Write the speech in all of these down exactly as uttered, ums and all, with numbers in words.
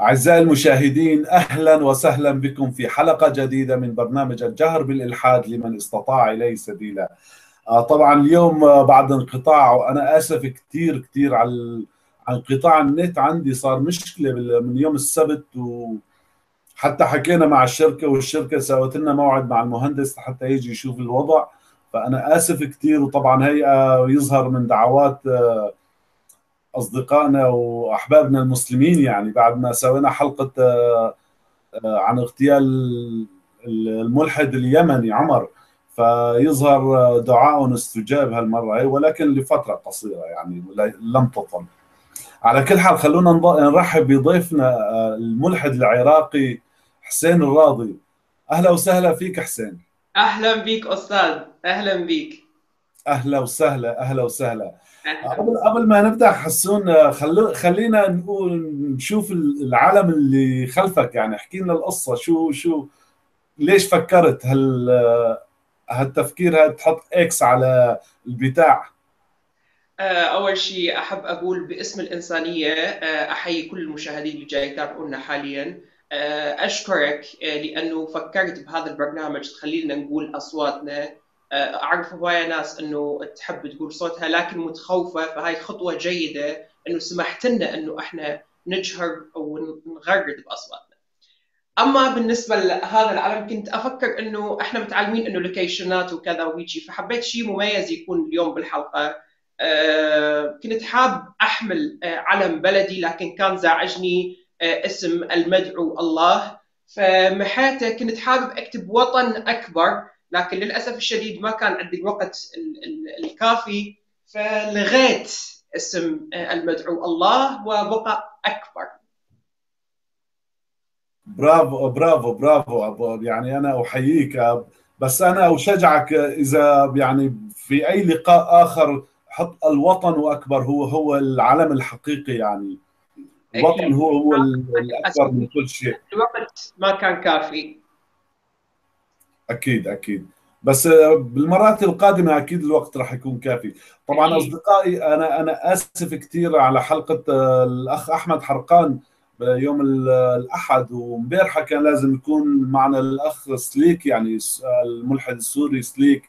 أعزائي المشاهدين، أهلا وسهلا بكم في حلقة جديدة من برنامج الجهر بالالحاد لمن استطاع إليه سبيلا. طبعا اليوم بعد انقطاع، وأنا آسف كثير كثير على انقطاع النت، عندي صار مشكلة من يوم السبت، وحتى حكينا مع الشركة والشركة سوت لنا موعد مع المهندس حتى يجي يشوف الوضع، فأنا آسف كثير. وطبعا هيئة يظهر من دعوات أصدقائنا وأحبابنا المسلمين، يعني بعد ما سوينا حلقة عن اغتيال الملحد اليمني عمر، فيظهر دعاء استجاب هالمرة، ولكن لفترة قصيرة يعني لم تطل. على كل حال خلونا نرحب بضيفنا الملحد العراقي حسين الراضي. أهلا وسهلا فيك حسين. أهلا بيك أستاذ. أهلا بيك. أهلا وسهلا. أهلا وسهلا. قبل قبل ما نبدا حسون، خلو خلينا نقول نشوف العالم اللي خلفك، يعني احكي لنا القصه، شو شو ليش فكرت هال هالتفكير هاد تحط اكس على البتاع؟ اول شيء احب اقول باسم الانسانيه احيي كل المشاهدين اللي جاي يتابعونا حاليا، اشكرك لانه فكرت بهذا البرنامج تخلينا نقول اصواتنا. اعرف هوايه ناس انه تحب تقول صوتها لكن متخوفه، فهاي خطوه جيده انه سمحت لنا انه احنا نجهر ونغرد باصواتنا. اما بالنسبه لهذا العالم، كنت افكر انه احنا متعلمين انه لوكيشنات وكذا ويجي، فحبيت شيء مميز يكون اليوم بالحلقه. أه كنت حاب احمل علم بلدي، لكن كان زعجني اسم المدعو الله، فمحيته كنت حابب اكتب وطن اكبر، لكن للأسف الشديد ما كان عندي الوقت الكافي، فلغيت اسم المدعو الله وبقى أكبر. برافو برافو برافو، يعني أنا أحييك، بس أنا أشجعك إذا يعني في أي لقاء آخر حط الوطن وأكبر، هو هو العلم الحقيقي، يعني الوطن هو هو الأكبر من كل شيء. الوقت ما كان كافي. أكيد أكيد، بس بالمرات القادمة أكيد الوقت راح يكون كافي. طبعا أصدقائي، أنا أنا آسف كثير على حلقة الأخ أحمد حرقان يوم الأحد، ومبارحة كان لازم يكون معنا الأخ سليك، يعني الملحد السوري سليك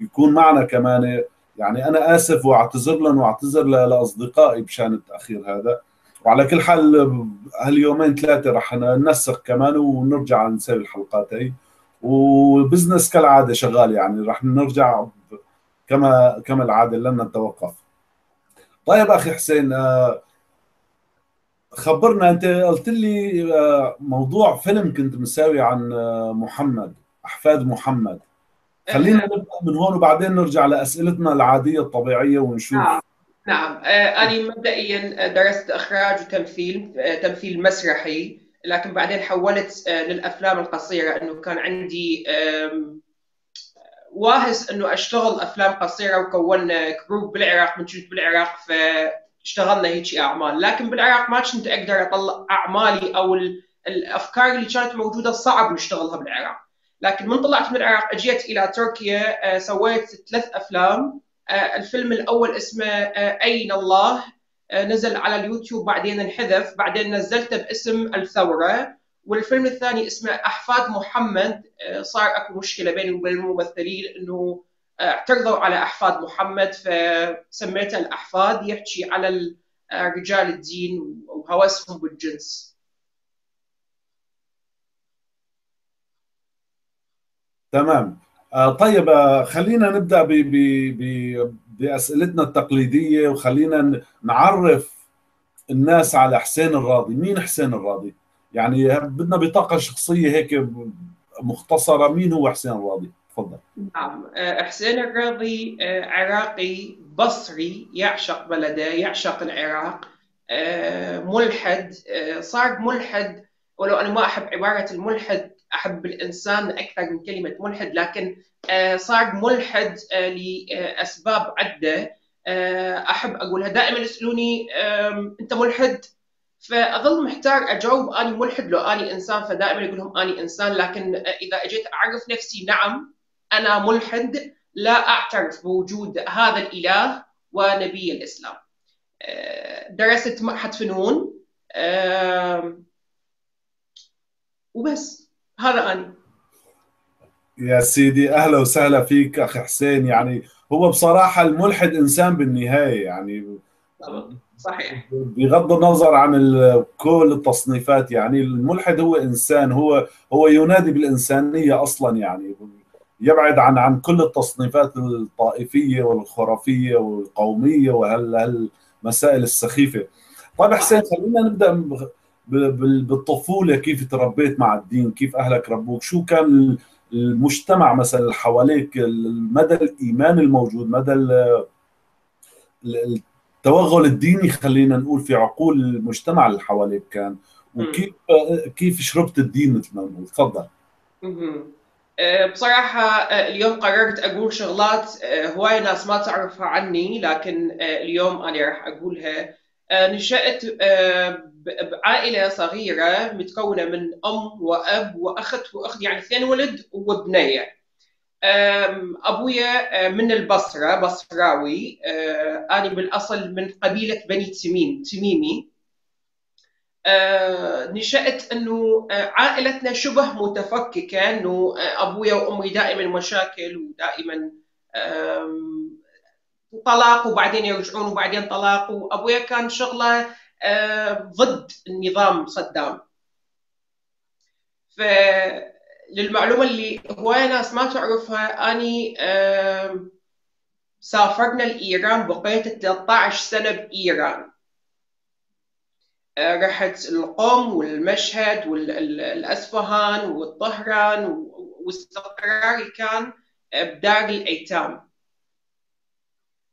يكون معنا كمان، يعني أنا آسف وأعتذر لهم وأعتذر لأصدقائي بشأن التأخير هذا. وعلى كل حال هاليومين ثلاثة راح ننسق كمان ونرجع نسوي الحلقات هي، وبزنس كالعاده شغال، يعني رح نرجع كما كما العاده لن نتوقف. طيب اخي حسين، خبرنا، انت قلت لي موضوع فيلم كنت مساوي عن محمد، احفاد محمد، خلينا نبدا من هون وبعدين نرجع لاسئلتنا العاديه الطبيعيه ونشوف. نعم نعم، انا مبدئيا درست اخراج وتمثيل، تمثيل مسرحي، لكن بعدين حولت للافلام القصيره، انه كان عندي واهس انه اشتغل افلام قصيره، وكونا جروب بالعراق من جد بالعراق، فاشتغلنا هيك اعمال، لكن بالعراق ما كنت اقدر اطلع اعمالي او الافكار اللي كانت موجوده صعب نشتغلها بالعراق. لكن من طلعت من العراق اجيت الى تركيا، سويت ثلاث افلام. الفيلم الاول اسمه اين الله، نزل على اليوتيوب بعدين انحذف، بعدين نزلته باسم الثورة. والفيلم الثاني اسمه أحفاد محمد، صار اكو مشكلة بيني وبين الممثلين انه اعترضوا على أحفاد محمد، فسميته الأحفاد، يحكي على رجال الدين وهوسهم بالجنس. تمام. طيب خلينا نبدأ ب بأسئلتنا التقليدية، وخلينا نعرف الناس على حسين الراضي. مين حسين الراضي؟ يعني بدنا بطاقة شخصية هيك مختصرة، مين هو حسين الراضي؟ تفضل. نعم، حسين الراضي عراقي بصري، يعشق بلده، يعشق العراق، ملحد، صار ملحد، ولو أنا ما أحب عبارة الملحد، أحب الإنسان أكثر من كلمة ملحد، لكن صار ملحد لأسباب عدة أحب أقولها. دائما يسألوني أنت ملحد، فأظل محتار أجاوب أني ملحد لو أني إنسان، فدائما أقول لهم أني إنسان، لكن إذا أجيت أعرف نفسي، نعم أنا ملحد، لا أعترف بوجود هذا الإله ونبي الإسلام. درست معهد فنون، وبس. هذا أنا يا سيدي. أهلا وسهلا فيك أخي حسين. يعني هو بصراحة الملحد إنسان بالنهاية، يعني صحيح بغض النظر عن كل التصنيفات، يعني الملحد هو إنسان، هو هو ينادي بالإنسانية أصلا، يعني يبعد عن عن كل التصنيفات الطائفية والخرافية والقومية وهالمسائل السخيفة. طيب حسين، خلينا نبدأ بالطفولة، كيف تربيت مع الدين؟ كيف أهلك ربوك؟ شو كان المجتمع مثلا حواليك، مدى الإيمان الموجود، مدى التوغل الديني خلينا نقول في عقول المجتمع اللي حواليك كان، وكيف كيف شربت الدين مثل ما نقول؟ تفضل. بصراحة اليوم قررت أقول شغلات هواي ناس ما تعرفها عني، لكن اليوم أنا راح أقولها. نشأت بعائلة صغيرة متكونة من أم وأب وأخت وأخت، يعني اثنين ولد وبنية. أبويا من البصرة، بصراوي. أنا بالأصل من قبيلة بني تميم، تميمي. نشأت أنه عائلتنا شبه متفككة، أنه أبويا وأمي دائما مشاكل ودائما طلاق وبعدين يرجعون وبعدين طلاق، وأبويا كان شغله ضد النظام صدام. فللمعلومة اللي هواية ناس ما تعرفها، أني سافرنا لإيران، بقيت ثلاث عشرة سنة بإيران. رحت القم والمشهد والأسفهان والطهران، واستقراري كان بدار الأيتام.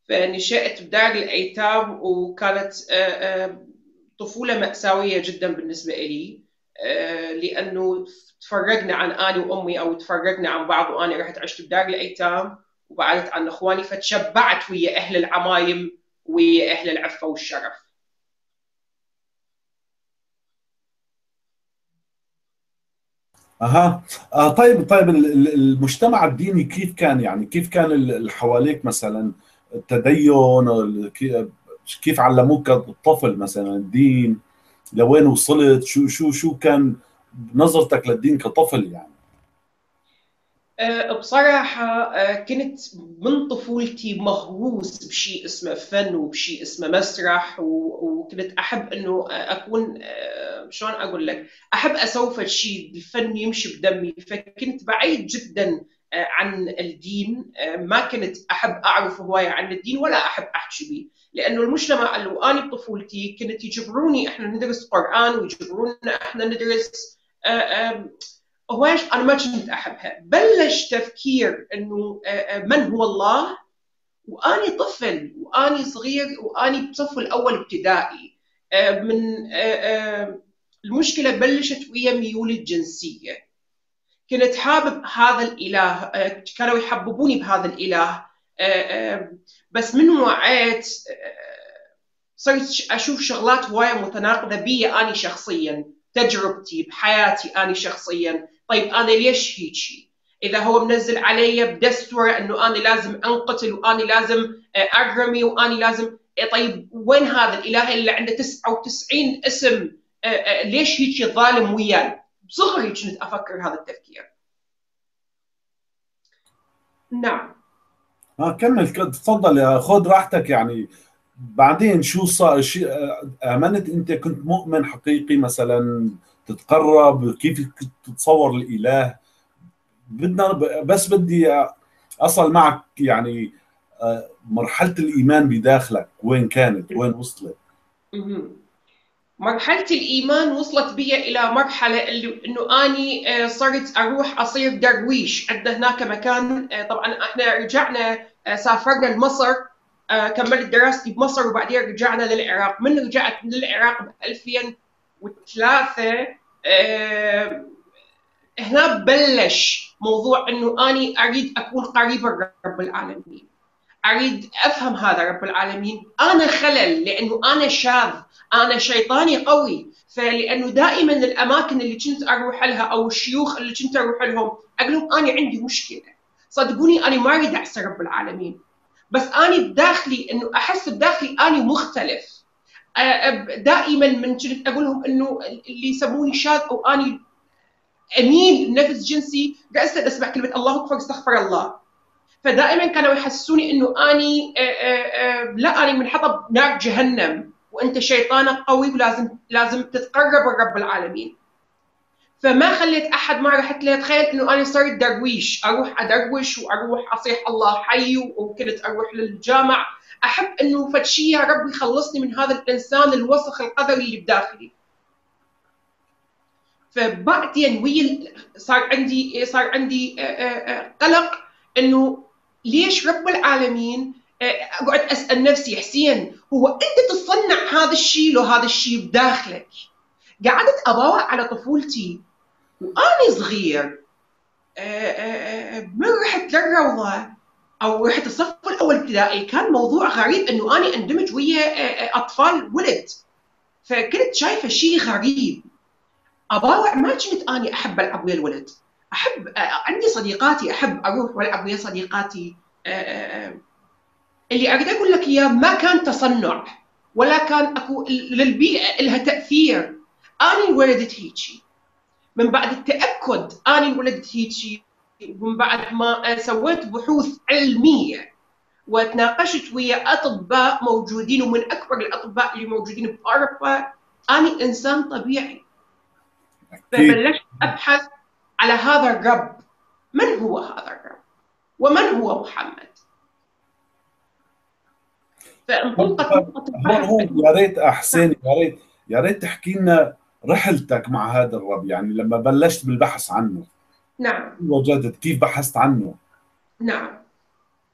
فنشأت بدار الأيتام، وكانت طفولة مأساوية جدا بالنسبة لي، لأنه تفرقنا عن أنا وأمي، أو تفرقنا عن بعض، وأنا رحت عشت بدار الأيتام وبعدت عن إخواني، فتشبعت ويا أهل العمايم ويا أهل العفة والشرف. اها آه طيب طيب المجتمع الديني كيف كان؟ يعني كيف كان اللي حواليك مثلا التدين؟ كيف علموك الطفل مثلا الدين؟ لوين وصلت؟ شو شو شو كان نظرتك للدين كطفل يعني؟ بصراحة كنت من طفولتي مهووس بشيء اسمه فن وبشيء اسمه مسرح، وكنت أحب أنه أكون، شلون أقول لك، أحب أسوي شيء الفن يمشي بدمي. فكنت بعيد جدا عن الدين، ما كنت أحب أعرف هواية عن الدين ولا أحب أحكي به، لأنه المجتمع اللي أنا بطفولتي كنت يجبروني إحنا ندرس قرآن، ويجبرونا إحنا ندرس هواية أنا ما كنت أحبها. بلش تفكير إنه من هو الله وأني طفل وأني صغير وأني بصف الأول ابتدائي. من المشكلة بلشت ويا ميولي الجنسية، كنت حابب هذا الإله، كانوا يحببوني بهذا الإله، بس من وعيت صرت أشوف شغلات هواية متناقضة بي أني شخصياً، تجربتي بحياتي أني شخصياً. طيب أنا ليش هيجي؟ إذا هو منزل علي بدستورة أنه أنا لازم أنقتل وأنا لازم أرمي وأنا لازم، طيب وين هذا الإله اللي عنده تسعة وتسعين اسم؟ ليش هيجي ظالم وياي؟ بصغري كنت أفكر هذا التفكير. نعم. آه كمل، تفضل، خذ راحتك. يعني بعدين شو صار؟ شيء آمنت أنت، كنت مؤمن حقيقي مثلا؟ تتقرب كيف؟ تتصور الإله؟ بدنا بس بدي أصل معك يعني مرحلة الإيمان بداخلك وين كانت؟ وين وصلت؟ مرحلة الإيمان وصلت بي إلى مرحلة إنه أني صرت أروح أصير درويش. عندنا هناك مكان، طبعاً إحنا رجعنا سافرنا لمصر، كملت دراستي بمصر وبعدين رجعنا للعراق. من رجعت للعراق ب ألفين وثلاثة هنا بلش موضوع إنه أني أريد أكون قريبة لرب العالمين، أريد أفهم هذا رب العالمين. أنا خلل لأنه أنا شاذ، أنا شيطاني قوي، فلأنه دائما الأماكن اللي كنت أروح لها أو الشيوخ اللي كنت أروح لهم أقول لهم أنا عندي مشكلة، صدقوني أنا ما أريد أعصي رب العالمين، بس أنا بداخلي إنه أحس بداخلي أنا مختلف. دائما من كنت أقول لهم إنه اللي يسموني شاذ أو أنا انيب نفس جنسي قاعد اسمع كلمه الله اكبر استغفر الله. فدائما كانوا يحسسوني انه اني آآ آآ لا اني من حطب نار جهنم وانت شيطانك قوي ولازم لازم تتقرب لرب العالمين. فما خليت احد ما رحت له تخيل انه انا صرت درويش، اروح ادروش واروح اصيح الله حي، وكنت اروح للجامع، احب انه فد شيء يا رب يخلصني من هذا الانسان الوسخ القذري اللي بداخلي. فبعدين ويا صار عندي صار عندي قلق انه ليش رب العالمين اقعد اسال نفسي حسين هو انت تصنع هذا الشيء لو هذا الشيء بداخلك؟ قعدت أباوع على طفولتي وأنا صغير. من رحت للروضة أو رحت الصف الأول ابتدائي كان موضوع غريب إنه أنا أندمج ويا أطفال ولد، فكنت شايفة شيء غريب. أباوع ما كنت أنا أحب ألعب ويا الولد، أحب عندي صديقاتي أحب أروح وألعب ويا صديقاتي. اللي أريد أقول لك إياه ما كان تصنع ولا كان أكو للبيئة لها تأثير. أنا انولدت هيجي، من بعد التأكد أنا انولدت هيجي، ومن بعد ما سويت بحوث علمية وتناقشت ويا أطباء موجودين ومن أكبر الأطباء اللي موجودين بأوروبا، أنا إنسان طبيعي. فبلشت أبحث على هذا الرب، من هو هذا الرب؟ ومن هو محمد؟ فانطلقت يا ريت أحسن يا ريت يا ريت تحكي لنا رحلتك مع هذا الرب، يعني لما بلشت بالبحث عنه. نعم. وجدت كيف بحثت عنه؟ نعم.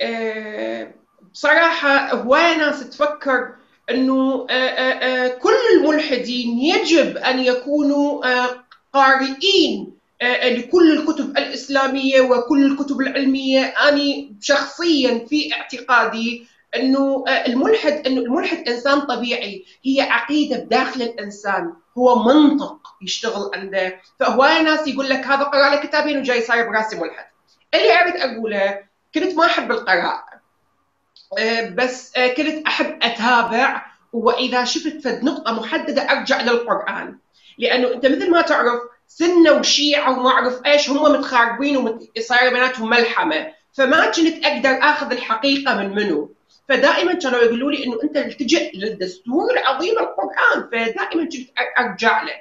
أه بصراحة هواية ناس تفكر إنه أه أه كل الملحدين يجب أن يكونوا أه قارئين أه لكل الكتب الإسلامية وكل الكتب العلمية. أنا شخصياً في اعتقادي انه الملحد انه الملحد انسان طبيعي، هي عقيده بداخل الانسان، هو منطق يشتغل عنده. فهواي ناس يقول لك هذا قرا له كتابين وجاي صاير براسي ملحد. اللي اريد اقوله كنت ما احب القراءه، بس كنت احب اتابع، واذا شفت فد نقطه محدده ارجع للقران، لانه انت مثل ما تعرف سنه وشيعه وما اعرف ايش هم متخاربين وصاير بيناتهم ملحمه، فما كنت اقدر اخذ الحقيقه من منو. فدائما كانوا يقولوا لي انه انت التجئ للدستور العظيم القران، فدائما كنت ارجع له.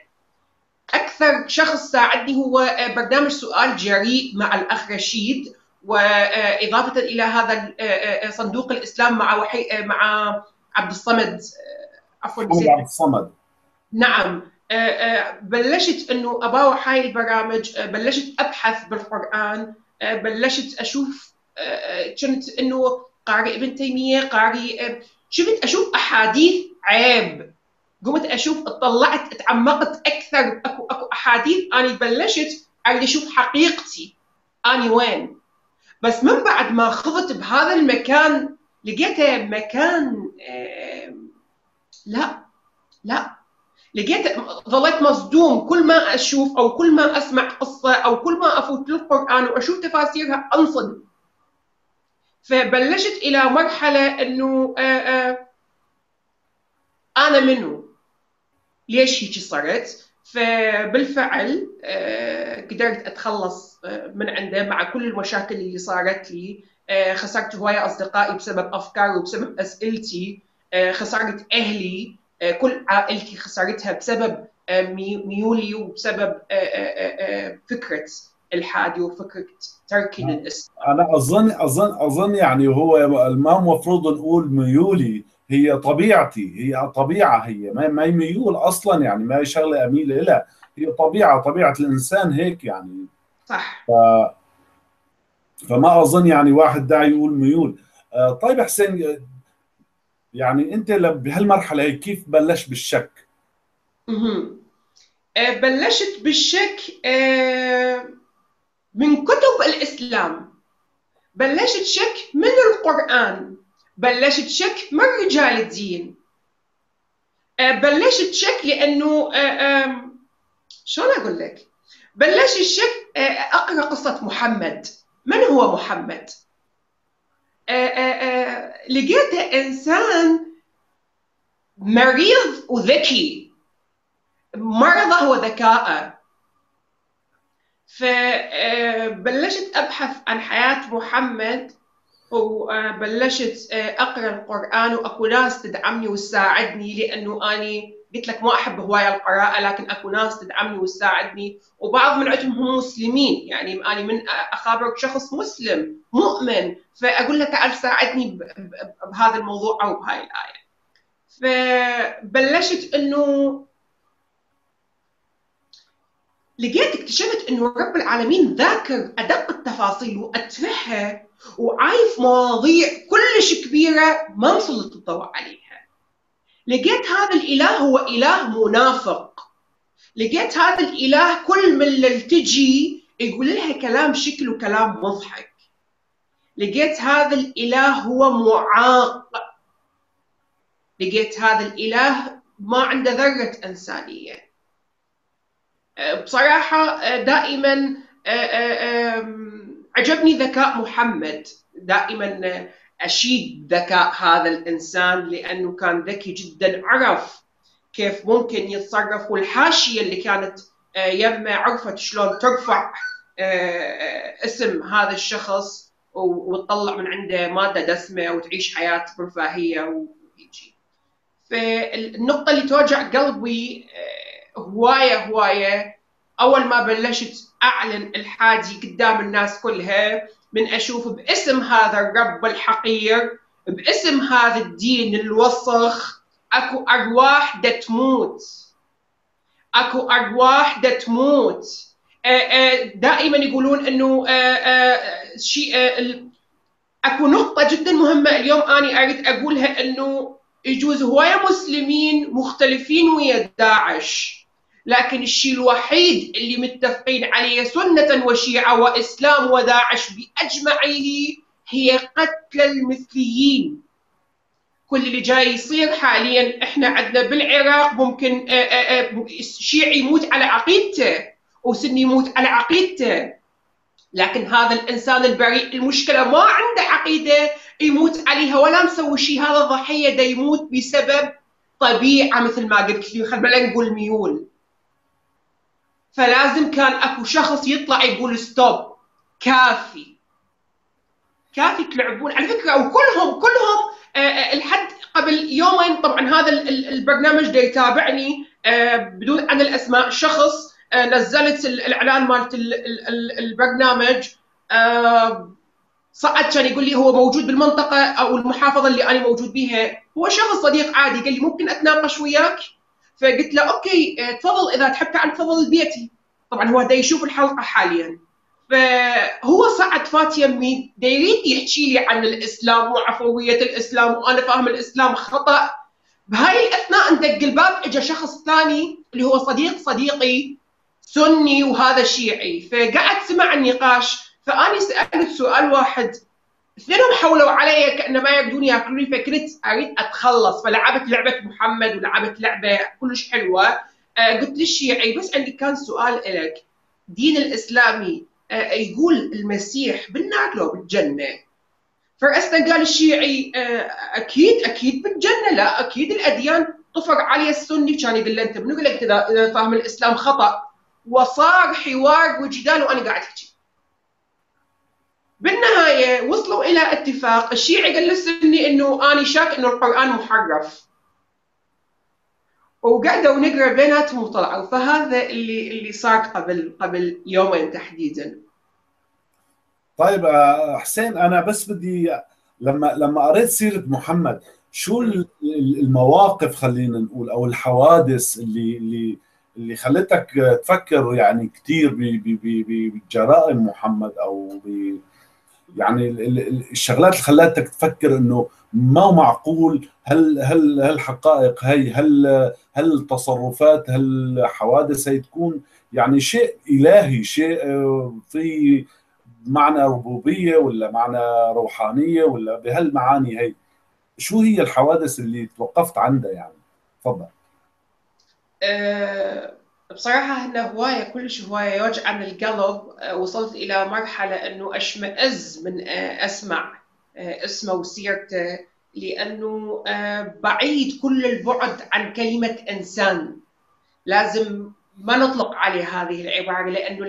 اكثر شخص ساعدني هو برنامج سؤال جريء مع الاخ رشيد، واضافه الى هذا صندوق الاسلام مع وحي... مع عبد الصمد عفوا عبد الصمد. نعم. بلشت انه اباوع هاي البرامج، بلشت ابحث بالقران، بلشت اشوف، كنت انه قارئ ابن تيمية، قارئ، شفت أشوف أحاديث عيب، قمت أشوف، اطلعت، اتعمقت أكثر، أكو أكو أحاديث أنا بلشت أريد أشوف حقيقتي أنا وين. بس من بعد ما خضت بهذا المكان لقيته مكان آه... لا لا لقيته ظليت مصدوم. كل ما أشوف أو كل ما أسمع قصة أو كل ما أفوت للقرآن وأشوف تفاسيرها أنصدم. فبلشت إلى مرحلة إنه أنا منو؟ ليش هيك صرت؟ فبالفعل قدرت أتخلص من عنده مع كل المشاكل اللي صارت لي، خسرت هواية أصدقائي بسبب أفكاري وبسبب أسئلتي، خسرت أهلي، كل عائلتي خسرتها بسبب ميولي وبسبب فكرة الحادي وفكرة تركي للاسلام. انا اظن اظن اظن يعني هو ما المفروض نقول ميولي، هي طبيعتي، هي طبيعه، هي ما هي ميول اصلا، يعني ما هي شغله اميله لها، هي طبيعه، طبيعه الانسان هيك يعني. صح. ف... فما اظن يعني واحد داعي يقول ميول. طيب حسين، يعني انت بهالمرحله هي كيف بلشت بالشك؟ اها بلشت بالشك أه... من كتب الإسلام، بلشت شك من القرآن، بلشت شك من رجال الدين، بلشت شك لأنه شلون أقول لك؟ بلشت شك أقرأ قصة محمد، من هو محمد؟ لقيته إنسان مريض وذكي، مرضه وذكاءه. فبلشت أبحث عن حياة محمد، وبلشت أقرأ القرآن وأكو ناس تدعمني وتساعدني، لأنه أني قلت لك ما أحب هواية القراءة، لكن أكو ناس تدعمني وتساعدني، وبعض من عندهم هم مسلمين، يعني أنا من أخابرك شخص مسلم مؤمن، فأقول له تعال ساعدني بهذا الموضوع أو بهاي الآية. فبلشت إنه لقيت اكتشفت إنه رب العالمين ذاكر أدق التفاصيل وأتفهها، وعايف مواضيع كلش كبيرة ما مسلط الضوء عليها. لقيت هذا الإله هو إله منافق، لقيت هذا الإله كل من للتجي يقول لها كلام شكله كلام مضحك، لقيت هذا الإله هو معاق، لقيت هذا الإله ما عنده ذرة إنسانية. بصراحة دائما عجبني ذكاء محمد، دائما أشيد ذكاء هذا الإنسان، لأنه كان ذكي جدا، عرف كيف ممكن يتصرف، والحاشية اللي كانت يمه عرفت شلون ترفع اسم هذا الشخص وتطلع من عنده مادة دسمة وتعيش حياة برفاهية وهيجي. فالنقطة اللي توجع قلبي هواية هواية أول ما بلشت أعلن إلحادي قدام الناس كلها، من أشوف باسم هذا الرب الحقير، باسم هذا الدين الوسخ، أكو أرواح دا تموت، أكو أرواح دا تموت. دائما يقولون إنه شيء، أكو نقطة جدا مهمة اليوم أنا أريد أقولها، إنه يجوز هواية مسلمين مختلفين ويا داعش، لكن الشيء الوحيد اللي متفقين عليه سنة وشيعة وإسلام وداعش بأجمعه هي قتل المثليين. كل اللي جاي يصير حاليا احنا عندنا بالعراق، ممكن شيعي يموت على عقيدته وسني يموت على عقيدته، لكن هذا الإنسان البريء المشكلة ما عنده عقيدة يموت عليها ولا مسوي شيء، هذا ضحية دا يموت بسبب طبيعة مثل ما قلت لي، خلينا نقول ميول. فلازم كان اكو شخص يطلع يقول ستوب، كافي كافي تلعبون. على فكره وكلهم كلهم لحد قبل يومين، طبعا هذا البرنامج دا يتابعني بدون عن الاسماء، شخص نزلت الاعلان مالت البرنامج، صعد كان يقول لي هو موجود بالمنطقه او المحافظه اللي انا موجود بيها، هو شخص صديق عادي، قال لي ممكن اتناقش وياك، فقلت له اوكي تفضل اذا تحب تعال تفضل بيتي، طبعا هو دا يشوف الحلقه حاليا. فهو صعد فات يمي دا يريد يحكي لي عن الاسلام وعفويه الاسلام وانا فاهم الاسلام خطا، بهاي الاثناء اندق الباب اجى شخص ثاني اللي هو صديق صديقي سني وهذا شيعي، فقعد سمع النقاش، فاني سالت سؤال واحد، اثنينهم حولوا علي كأنه ما يقدرون ياكلوني، فكرت اريد اتخلص، فلعبت لعبه محمد ولعبت لعبه كلش حلوه. آه قلت للشيعي بس عندي كان سؤال الك، دين الاسلامي آه يقول المسيح بالنار لو بالجنه؟ فرأسنا قال الشيعي آه اكيد اكيد بالجنه، لا اكيد الاديان. طفر علي السني كان يقول له انت منو قال لك اذا فاهم الاسلام خطا؟ وصار حوار وجدال وانا قاعد احكي. بالنهاية وصلوا إلى اتفاق، الشيعي قال للسني إنه أنا شاك إنه القرآن محرف، وقعدوا نقرأ بيناتهم وطلعوا. فهذا اللي اللي صار قبل قبل يومين تحديداً. طيب حسين، أنا بس بدي لما لما قريت سيرة محمد، شو المواقف خلينا نقول أو الحوادث اللي اللي اللي خلتك تفكر يعني كثير بجرائم محمد، أو ب يعني الشغلات اللي خلاتك تفكر انه ما معقول هل هل هالحقائق هي، هل هل تصرفات، هل حوادث هي تكون يعني شيء الهي، شيء في معنى ربوبيه ولا معنى روحانيه ولا بهالمعاني هي؟ شو هي الحوادث اللي توقفت عندها يعني؟ تفضل. أه بصراحة هنا هواية كلش هواية يوجع من القلب، وصلت إلى مرحلة أنه أشمئز من أسمع اسمه وسيرته، لأنه بعيد كل البعد عن كلمة إنسان. لازم ما نطلق عليه هذه العبارة، لأنه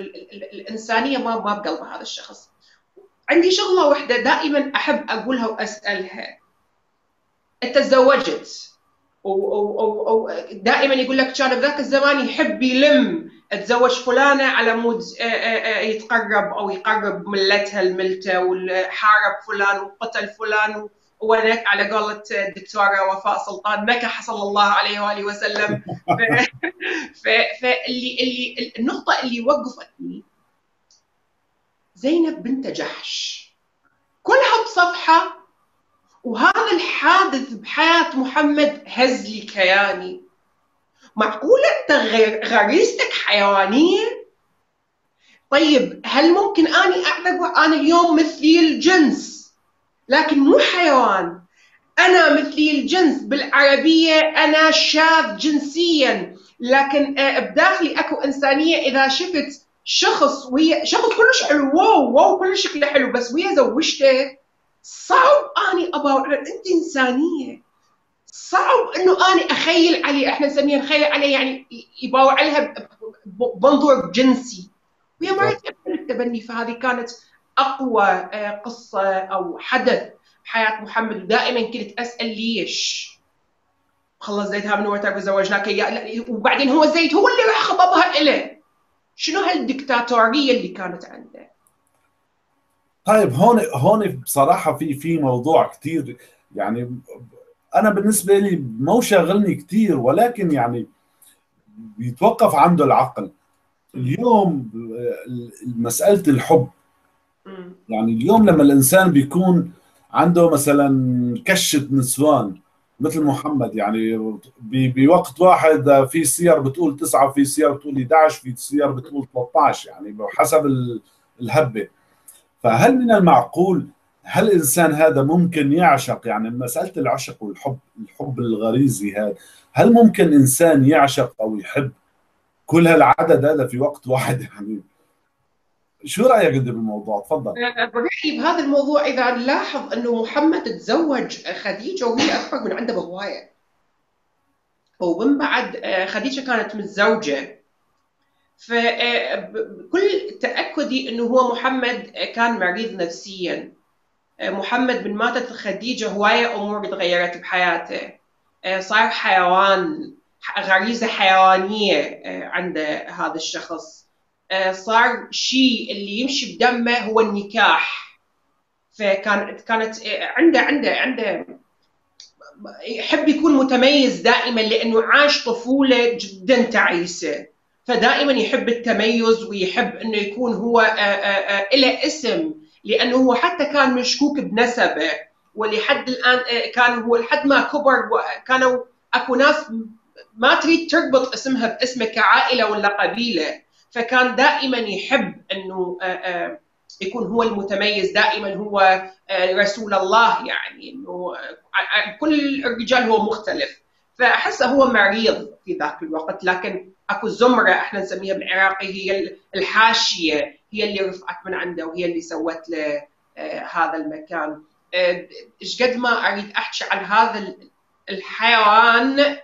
الإنسانية ما ما بقلب هذا الشخص. عندي شغلة واحدة دائما أحب أقولها وأسألها، أنت تزوجت؟ أو أو أو دائما يقول لك كان بذاك الزمان يحب يلم اتزوج فلانة على مود يتقرب أو يقرب ملتها لملته، وحارب فلان وقتل فلان، وأنا على قولة الدكتورة وفاء سلطان مكح صلى الله عليه وآله وسلم. فاللي اللي النقطة اللي وقفتني زينب بنت جحش كلها بصفحة، وهذا الحادث بحياة محمد هز لي كياني. معقولة أنت غريزتك حيوانية؟ طيب هل ممكن أني أعتبر أنا اليوم مثلي الجنس لكن مو حيوان، أنا مثلي الجنس بالعربية أنا شاذ جنسياً، لكن بداخلي أكو إنسانية. إذا شفت شخص وهي شخص كلش حلو، واو واو كلش شكله حلو، بس ويا زوجته صعب أني أبا أنت إنسانية، صعب إنه أني أخيل عليه، إحنا نسميه نخيل عليه يعني يباوع عليها بمنظور جنسي، ويا مرتي التبني. فهذه كانت أقوى قصة أو حدث بحياة محمد، ودائما كنت أسأل ليش؟ خلص زيد ها من وقتك وزوجناك إياه، وبعدين هو زيد هو اللي راح خطبها إله، شنو هالدكتاتورية اللي كانت عنده؟ طيب هون هون بصراحة في في موضوع كثير، يعني أنا بالنسبة لي مو شاغلني كثير، ولكن يعني بيتوقف عنده العقل. اليوم مسألة الحب، يعني اليوم لما الانسان بيكون عنده مثلا كشة نسوان مثل محمد، يعني بوقت واحد في سير بتقول تسعة، في سير بتقول إحدى عشر، في سير بتقول ثلاثة عشر، يعني بحسب الهبة. فهل من المعقول هل الانسان هذا ممكن يعشق؟ يعني مسألة العشق والحب، الحب الغريزي هذا، هل ممكن انسان يعشق او يحب كل هالعدد هذا في وقت واحد؟ يعني شو رايك انت بالموضوع؟ تفضل. برايي بهذا الموضوع اذا نلاحظ انه محمد تزوج خديجه وهي اكبر من عنده بهوايه، ومن بعد خديجه كانت متزوجه، فكل تاكدي انه هو محمد كان مريض نفسيا. محمد من ماتت خديجه هوايه امور تغيرت بحياته، صار حيوان، غريزه حيوانيه عند هذا الشخص، صار شيء اللي يمشي بدمه هو النكاح. فكانت كانت عنده عنده عنده يحب يكون متميز دائما، لانه عاش طفوله جدا تعيسه، فدائما يحب التميز ويحب انه يكون هو له اسم، لانه هو حتى كان مشكوك بنسبه، ولحد الان كان هو لحد ما كبر كانوا اكو ناس ما تريد تربط اسمها باسمه كعائله ولا قبيله، فكان دائما يحب انه يكون هو المتميز، دائما هو رسول الله، يعني انه كل الرجال هو مختلف. فاحسه هو مريض في ذاك الوقت، لكن اكو زمره احنا نسميها بالعراقي هي الحاشيه، هي اللي رفعت من عنده وهي اللي سوت له هذا المكان. ايش قد ما اريد احكي عن هذا الحيوان،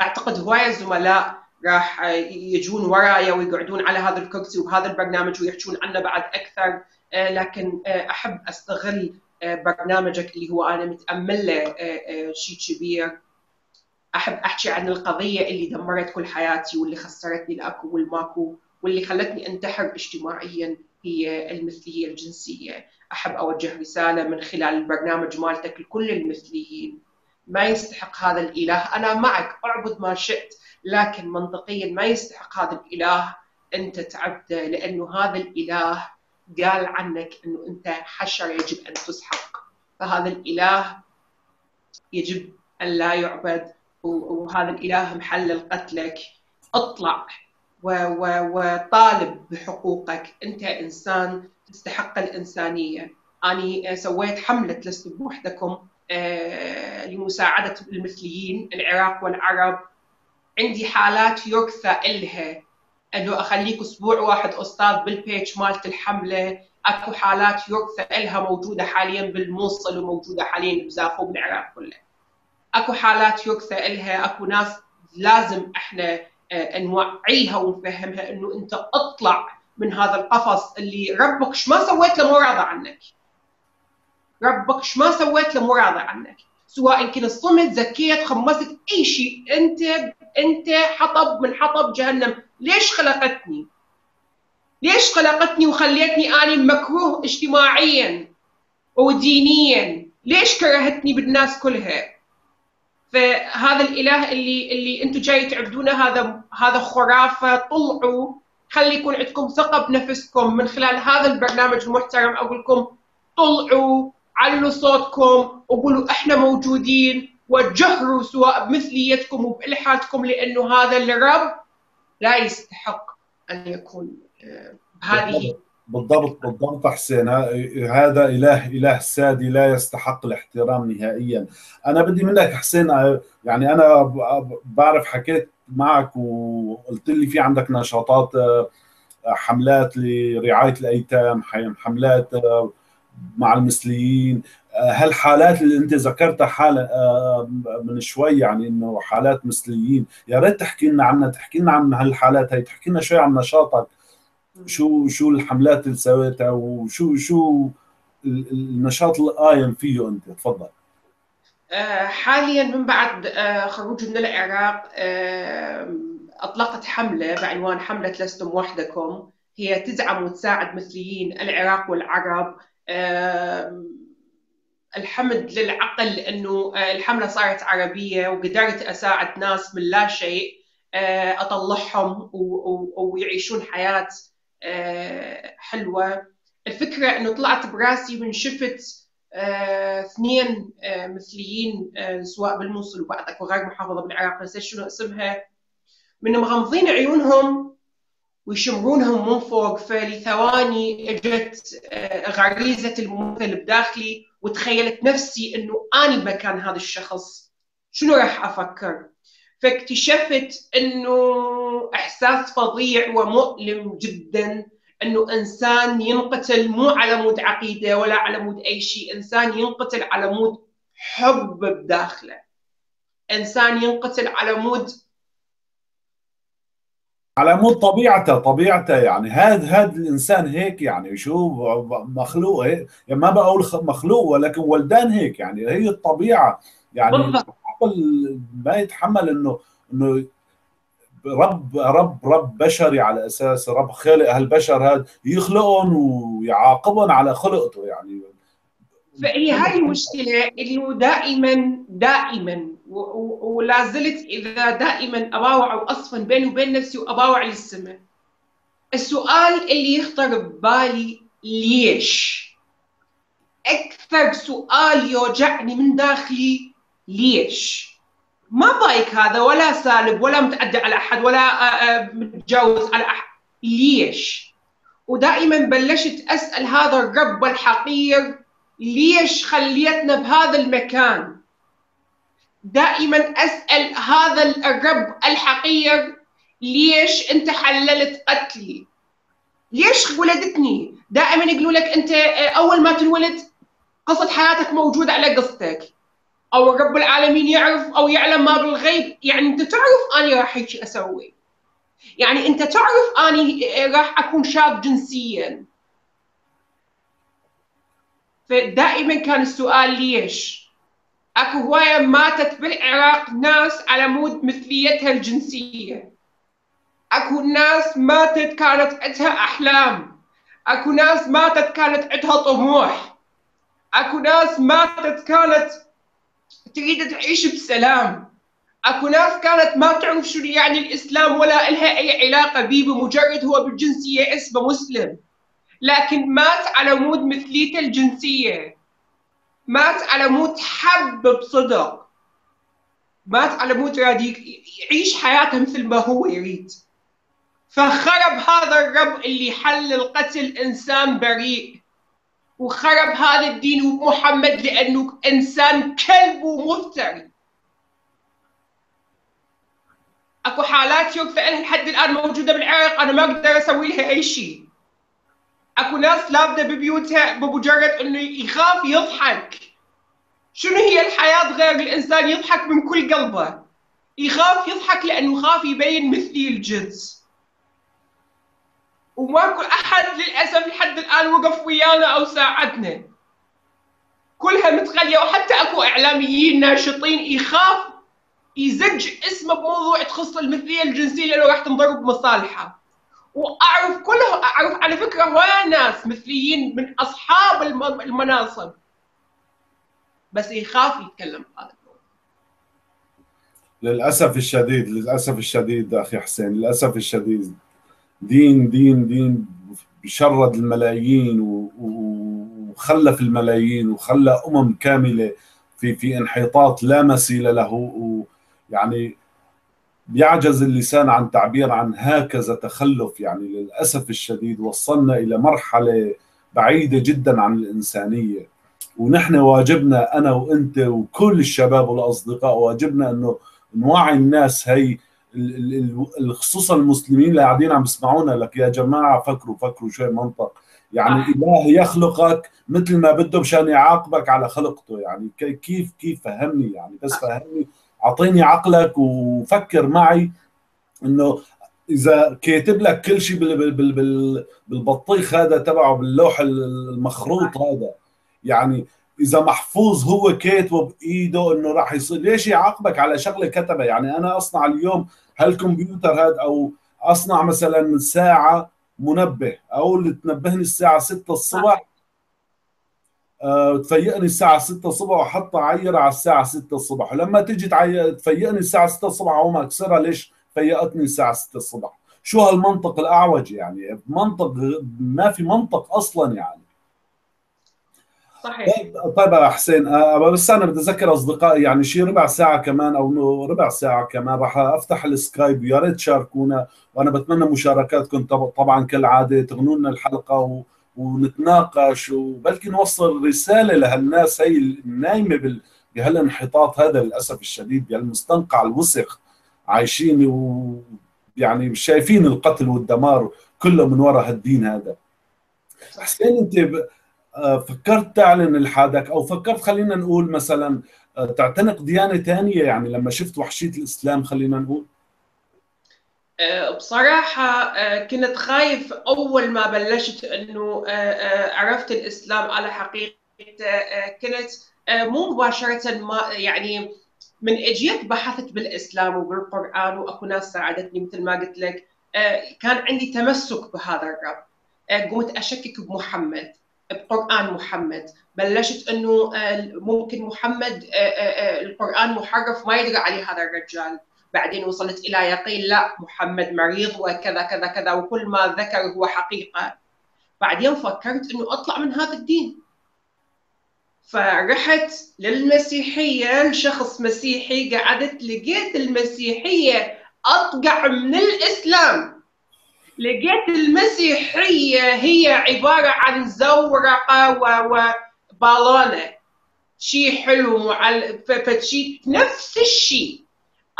اعتقد هوايه زملاء راح يجون ورايا ويقعدون على هذا الكرسي وبهذا البرنامج ويحكون عنه بعد اكثر، لكن احب استغل برنامجك اللي هو انا متامل له شيء كبير. احب احكي عن القضيه اللي دمرت كل حياتي واللي خسرتني الاكو والماكو واللي خلتني انتحر اجتماعيا، هي المثليه الجنسيه. احب اوجه رساله من خلال البرنامج مالتك لكل المثليين، ما يستحق هذا الاله، انا معك اعبد ما شئت، لكن منطقيا ما يستحق هذا الاله انت تعبده، لانه هذا الاله قال عنك انه انت حشر يجب ان تسحق، فهذا الاله يجب ان لا يعبد، وهذا الاله محلل قتلك. اطلع وطالب بحقوقك، انت انسان تستحق الانسانيه. اني سويت حمله لست بوحدكم لمساعده المثليين العراق والعرب، عندي حالات يكثى إلها، أنه أخليك أسبوع واحد أستاذ بالبيج مالت الحملة، أكو حالات يكثى إلها موجودة حالياً بالموصل وموجودة حالياً بزافو بالعراق كله، أكو حالات يكثى إلها، أكو ناس لازم احنا نوعيها ونفهمها انه انت اطلع من هذا القفص اللي ربك شو ما سويت له مو راضي عنك. ربك شو ما سويت له مو راضي عنك، سواء كنت صمت، زكيت، خمست، اي شيء، انت انت حطب من حطب جهنم. ليش خلقتني؟ ليش خلقتني وخليتني اني مكروه اجتماعيا ودينيا؟ ليش كرهتني بالناس كلها؟ فهذا الاله اللي اللي انتم جاي تعبدونه هذا هذا خرافه. طلعوا، خلي يكون عندكم ثقه بنفسكم من خلال هذا البرنامج المحترم. اقول لكم طلعوا، علوا صوتكم وقولوا احنا موجودين، وجهروا سواء بمثليتكم وبالحادكم، لانه هذا الرب لا يستحق ان يكون بهذه. بالضبط بالضبط حسين، هذا اله اله سادي لا يستحق الاحترام نهائيا. انا بدي منك حسين، يعني انا بعرف حكيت معك وقلت لي في عندك نشاطات، حملات لرعايه الايتام، حملات مع المثليين، هالحالات اللي انت ذكرتها حاله من شوي، يعني انه حالات مثليين، يا ريت تحكي لنا عنها، تحكي لنا عن هالحالات هي، تحكي لنا شوي عن نشاطك، شو شو الحملات اللي سويتها وشو شو النشاط اللي قايم فيه انت. تفضل. آه حاليا من بعد آه خروجي من العراق آه اطلقت حمله بعنوان حمله لستم وحدكم، هي تدعم وتساعد مثليين العراق والعرب. آه الحمد للعقل انه آه الحمله صارت عربيه، وقدرت اساعد ناس من لا شيء، آه اطلعهم ويعيشون حياه أه حلوة. الفكرة أنه طلعت براسي من شفت أه اثنين أه مثليين أه سواء بالموصل وبعد اكو غير محافظة بالعراق نسيت شنو اسمها، من مغمضين عيونهم ويشمرونهم من فوق. فلثواني اجت أه غريزة الممثل بداخلي، وتخيلت نفسي أنه أنا بمكان هذا الشخص شنو راح أفكر. فاكتشفت انه احساس فظيع ومؤلم جدا، انه انسان ينقتل مو على مود عقيده ولا على مود اي شيء، انسان ينقتل على مود حب بداخله، انسان ينقتل على مود على مود طبيعته طبيعته يعني هذا هذا الانسان هيك، يعني شو مخلوق، يعني ما بقول مخلوق ولكن ولدان هيك، يعني هي الطبيعه، يعني بالضبط. ما يتحمل انه انه رب رب رب بشري، على اساس رب خالق هالبشر هاد يخلقهم ويعاقبهم على خلقته. يعني فهي هاي المشكله اللي دائما دائما ولا زلت اذا دائما اباوع واصفن بيني وبين نفسي واباوع للسماء. السؤال اللي يخطر ببالي ليش؟ اكثر سؤال يوجعني من داخلي ليش؟ ما بايك هذا ولا سالب ولا متعدى على احد ولا متجاوز على احد، ليش؟ ودائما بلشت اسال هذا الرب الحقير ليش خليتنا بهذا المكان؟ دائما اسال هذا الرب الحقير ليش انت حللت قتلي؟ ليش ولدتني؟ دائما يقولوا لك انت اول ما تنولد قصه حياتك موجوده على قصتك، او رب العالمين يعرف او يعلم ما بالغيب، يعني انت تعرف اني راح هيك اسوي، يعني انت تعرف اني راح اكون شاب جنسيا. فدائما كان السؤال ليش؟ اكو هوايه ماتت بالعراق ناس على مود مثليتها الجنسيه، اكو ناس ماتت كانت عندها احلام، اكو ناس ماتت كانت عندها طموح، اكو ناس ماتت كانت تريد تعيش بسلام، اكو ناس كانت ما تعرف شنو يعني الاسلام ولا لها اي علاقه بيه، بمجرد هو بالجنسيه اسمه مسلم، لكن مات على مود مثليته الجنسيه، مات على مود حب بصدق، مات على مود راضي يعيش حياته مثل ما هو يريد. فخرب هذا الرب اللي حلل قتل انسان بريء، وخرب هذا الدين ومحمد لأنه إنسان كلب ومفتري. أكو حالات يوقفوا لها لحد الآن موجودة بالعراق، أنا ما أقدر أسوي لها أي شيء. أكو ناس لابدة ببيوتها بمجرد إنه يخاف يضحك. شنو هي الحياة غير الإنسان يضحك من كل قلبه؟ يخاف يضحك لأنه خاف يبين مثلي الجنس. وماكو أحد للأسف لحد الآن وقف ويانا أو ساعدنا، كلها متغلية. وحتى أكو إعلاميين ناشطين يخاف يزج اسمه بموضوع تخص المثلية الجنسية لأنه راح تنضرب مصالحه. وأعرف كله، أعرف على فكرة هواي ناس مثليين من أصحاب المناصب، بس يخاف يتكلم هذا للأسف الشديد. للأسف الشديد أخي حسين، للأسف الشديد دين دين دين شرد الملايين وخلف الملايين وخلى أمم كاملة في في انحطاط لا مثيل له. ويعني يعجز اللسان عن تعبير عن هكذا تخلف. يعني للأسف الشديد وصلنا إلى مرحلة بعيدة جدا عن الإنسانية. ونحن واجبنا أنا وأنت وكل الشباب والأصدقاء واجبنا أنه نوعي الناس، هي خصوصا المسلمين اللي قاعدين عم يسمعونا، لك يا جماعة فكروا فكروا شوي منطق. يعني آه. إله يخلقك مثل ما بده مشان يعاقبك على خلقته. يعني كيف كيف فهمني، يعني بس فهمني، اعطيني عقلك وفكر معي انه اذا كاتب لك كل شيء بالبطيخ هذا تبعه باللوح المخروط هذا، يعني اذا محفوظ هو كاتبه بايده انه راح يصير، ليش يعاقبك على شغله كتبها؟ يعني انا اصنع اليوم هالكمبيوتر هذا او اصنع مثلا ساعه منبه او اللي تنبهني الساعه ستة الصبح، أه تفيقني الساعة ستة الصبح وحط عير على الساعة ستة الصبح، ولما تيجي تفيقني الساعة ستة الصبح أقوم أكسرها، ليش فيقتني الساعة ستة الصبح؟ شو هالمنطق الأعوج؟ يعني منطق ما في منطق أصلاً. يعني صحيح. طيب يا حسين، أه بس أنا بدي أذكر أصدقائي، يعني شي ربع ساعة كمان أو ربع ساعة كمان راح أفتح السكايب، ويا ريت تشاركونا، وأنا بتمنى مشاركاتكم طبعاً كالعادة، تغنوا لنا الحلقة و ونتناقش، وبلكي نوصل رساله لهالناس هي النايمه بهالانحطاط هذا للاسف الشديد، بهالمستنقع الوسخ عايشين، ويعني شايفين القتل والدمار كله من وراء هالدين هذا. حسين، انت فكرت تعلن الحادك او فكرت خلينا نقول مثلا تعتنق ديانه ثانيه، يعني لما شفت وحشيه الاسلام خلينا نقول؟ بصراحة كنت خايف أول ما بلشت أنه عرفت الإسلام على حقيقته. كنت مو مباشرة ما يعني من أجيت بحثت بالإسلام وبالقرآن، وأكو ناس ساعدتني مثل ما قلت لك، كان عندي تمسك بهذا الرب. قمت أشكك بمحمد، بقرآن محمد، بلشت أنه ممكن محمد القرآن محرف ما يدري عليه هذا الرجال. بعدين وصلت إلى يقين لا، محمد مريض وكذا كذا كذا، وكل ما ذكر هو حقيقة. بعدين فكرت أنه أطلع من هذا الدين، فرحت للمسيحية، لشخص مسيحي، قعدت لقيت المسيحية أطقع من الإسلام. لقيت المسيحية هي عبارة عن زورقة وبالونة، شيء حلو وعلى فشي نفس الشيء.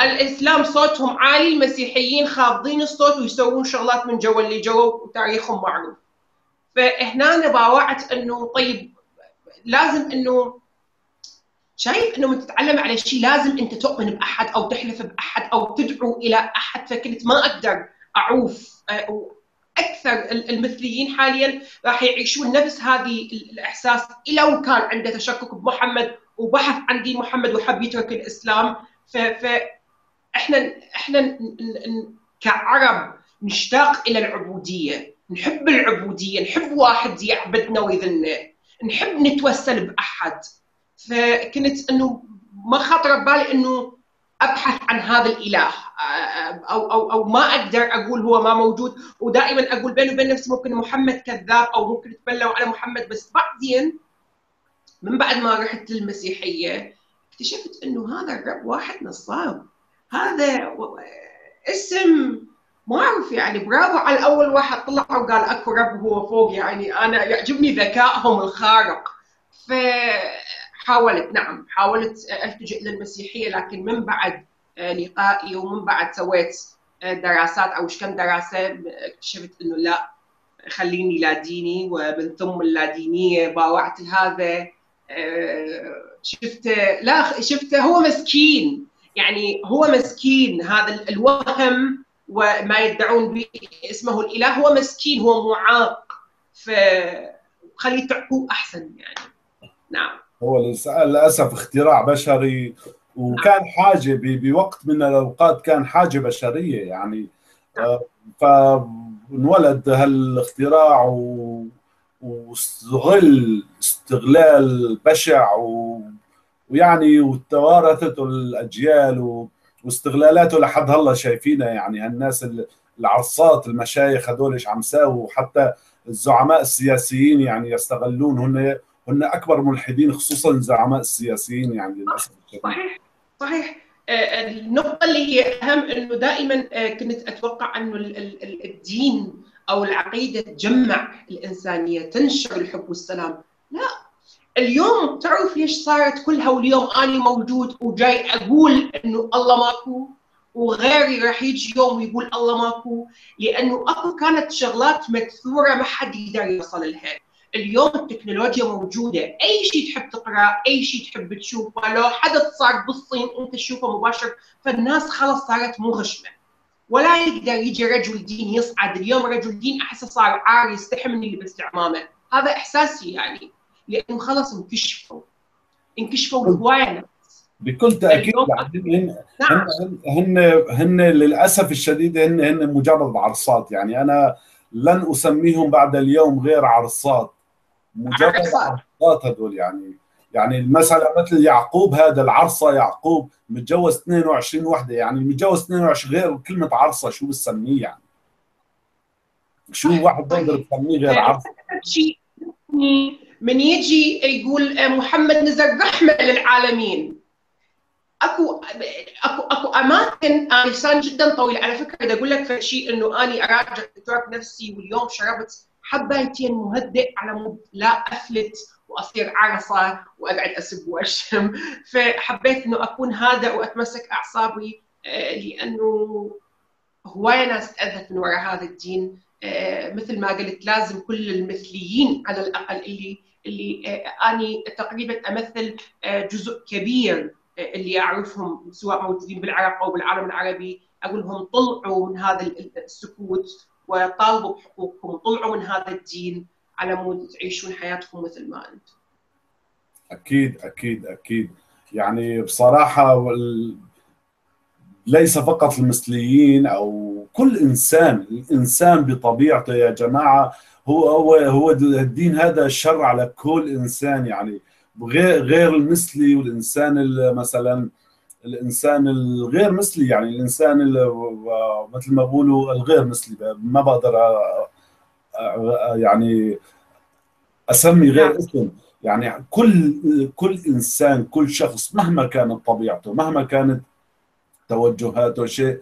الإسلام صوتهم عالي، المسيحيين خافضين الصوت ويسوون شغلات من جوا اللي جوا وتاريخهم معروف. فهنا أنا باوعت أنه طيب لازم أنه شايف أنه من تتعلم على شيء لازم أنت تؤمن بأحد أو تحلف بأحد أو تدعو إلى أحد. فكنت ما أقدر أعوف، وأكثر المثليين حالياً راح يعيشون نفس هذه الإحساس. إلى وكان عنده تشكك بمحمد وبحث عن دين محمد وحب يترك الإسلام، ف احنا احنا كعرب نشتاق الى العبوديه، نحب العبوديه، نحب واحد يعبدنا ويذلنا، نحب نتوسل باحد. فكنت انه ما خطر ببالي انه ابحث عن هذا الاله او او او ما اقدر اقول هو ما موجود. ودائما اقول بيني وبين نفسي ممكن محمد كذاب او ممكن تبلوا على محمد. بس بعدين من بعد ما رحت للمسيحيه اكتشفت انه هذا الرب واحد نصاب، هذا اسم ما اعرف. يعني برافو على الاول واحد طلع وقال اكو رب هو فوق. يعني انا يعجبني ذكائهم الخارق. فحاولت، نعم حاولت التجئ للمسيحيه، لكن من بعد لقائي ومن بعد سويت دراسات او كم دراسه اكتشفت انه لا، خليني لا ديني. ومن ثم اللادينيه باوعت لهذا. شفته لا، شفته هو مسكين، يعني هو مسكين، هذا الوهم وما يدعون به اسمه الإله هو مسكين، هو معاق، فخليه تعقوه أحسن يعني. نعم، هو الإنسان للأسف اختراع بشري، وكان حاجة بوقت من الأوقات، كان حاجة بشرية يعني، فانولد هالاختراع و... واستغل استغلال بشع و... ويعني وتوارثته الأجيال و... واستغلالاته لحد هلا شايفينها يعني. هالناس العصات المشايخ هذول ايش عم ساووا، وحتى الزعماء السياسيين يعني يستغلون، هن هن اكبر ملحدين خصوصا الزعماء السياسيين يعني للاسف. صحيح صحيح. النقطة اللي هي أهم أنه دائما كنت أتوقع أنه الدين أو العقيدة تجمع الإنسانية، تنشر الحب والسلام. لا، اليوم تعرف ليش صارت كلها، واليوم أنا موجود وجاي أقول أنه الله ماكو، وغيري راح يجي يوم ويقول الله ماكو، لأنه أكو كانت شغلات مكثورة ما حد يقدر يوصل لها. اليوم التكنولوجيا موجوده، اي شيء تحب تقرا، اي شيء تحب تشوفه، لو حدث صار بالصين انت تشوفه مباشر، فالناس خلص صارت مغشمه. ولا يقدر يجي رجل دين يصعد، اليوم رجل دين احسه صار عاري، يستحي من اللي بس عمامه، هذا احساسي يعني، لانه خلص انكشفوا انكشفوا هوايه ناس بكل تاكيد. هن, نعم. هن هن للاسف الشديد هن هن مجرد عرصات يعني، انا لن اسميهم بعد اليوم غير عرصات، مجرد عرصات هذول يعني. يعني المسألة مثل يعقوب، هذا العرصة يعقوب متجوز اثنين وعشرين وحدة، يعني متجوز اثنين وعشرين غير كلمة عرصة، شو بتسميه يعني؟ شو واحد بقدر يسميه غير عرصة؟ من يجي يقول محمد نزل رحمة للعالمين، اكو اكو اكو اماكن، انا لسان جدا طويل على فكرة، بدي اقول لك شيء انه اني اراجع دكتوراه نفسي، واليوم شربت حبايتين مهدئ على مود لا افلت واصير عرصه واقعد اسب واشتم، فحبيت انه اكون هادئ واتمسك اعصابي، لانه هوايه ناس تاذت من وراء هذا الدين. مثل ما قلت، لازم كل المثليين على الاقل اللي اللي اني تقريبا امثل جزء كبير اللي اعرفهم سواء موجودين بالعراق او بالعالم العربي، اقول لهم طلعوا من هذا السكوت وطالبوا بحقوقكم، وطلعوا من هذا الدين على مود تعيشون حياتكم مثل ما انتم. اكيد اكيد اكيد يعني بصراحه وال... ليس فقط المثليين او كل انسان، الانسان بطبيعته يا جماعه هو هو هو الدين هذا شر على كل انسان يعني، غير غير المثلي والانسان مثلا الانسان الغير مثلي يعني، الانسان مثل ما بقولوا الغير مثلي، ما بقدر يعني اسمي غير اسم يعني. كل كل انسان، كل شخص مهما كانت طبيعته، مهما كانت توجهاته، شيء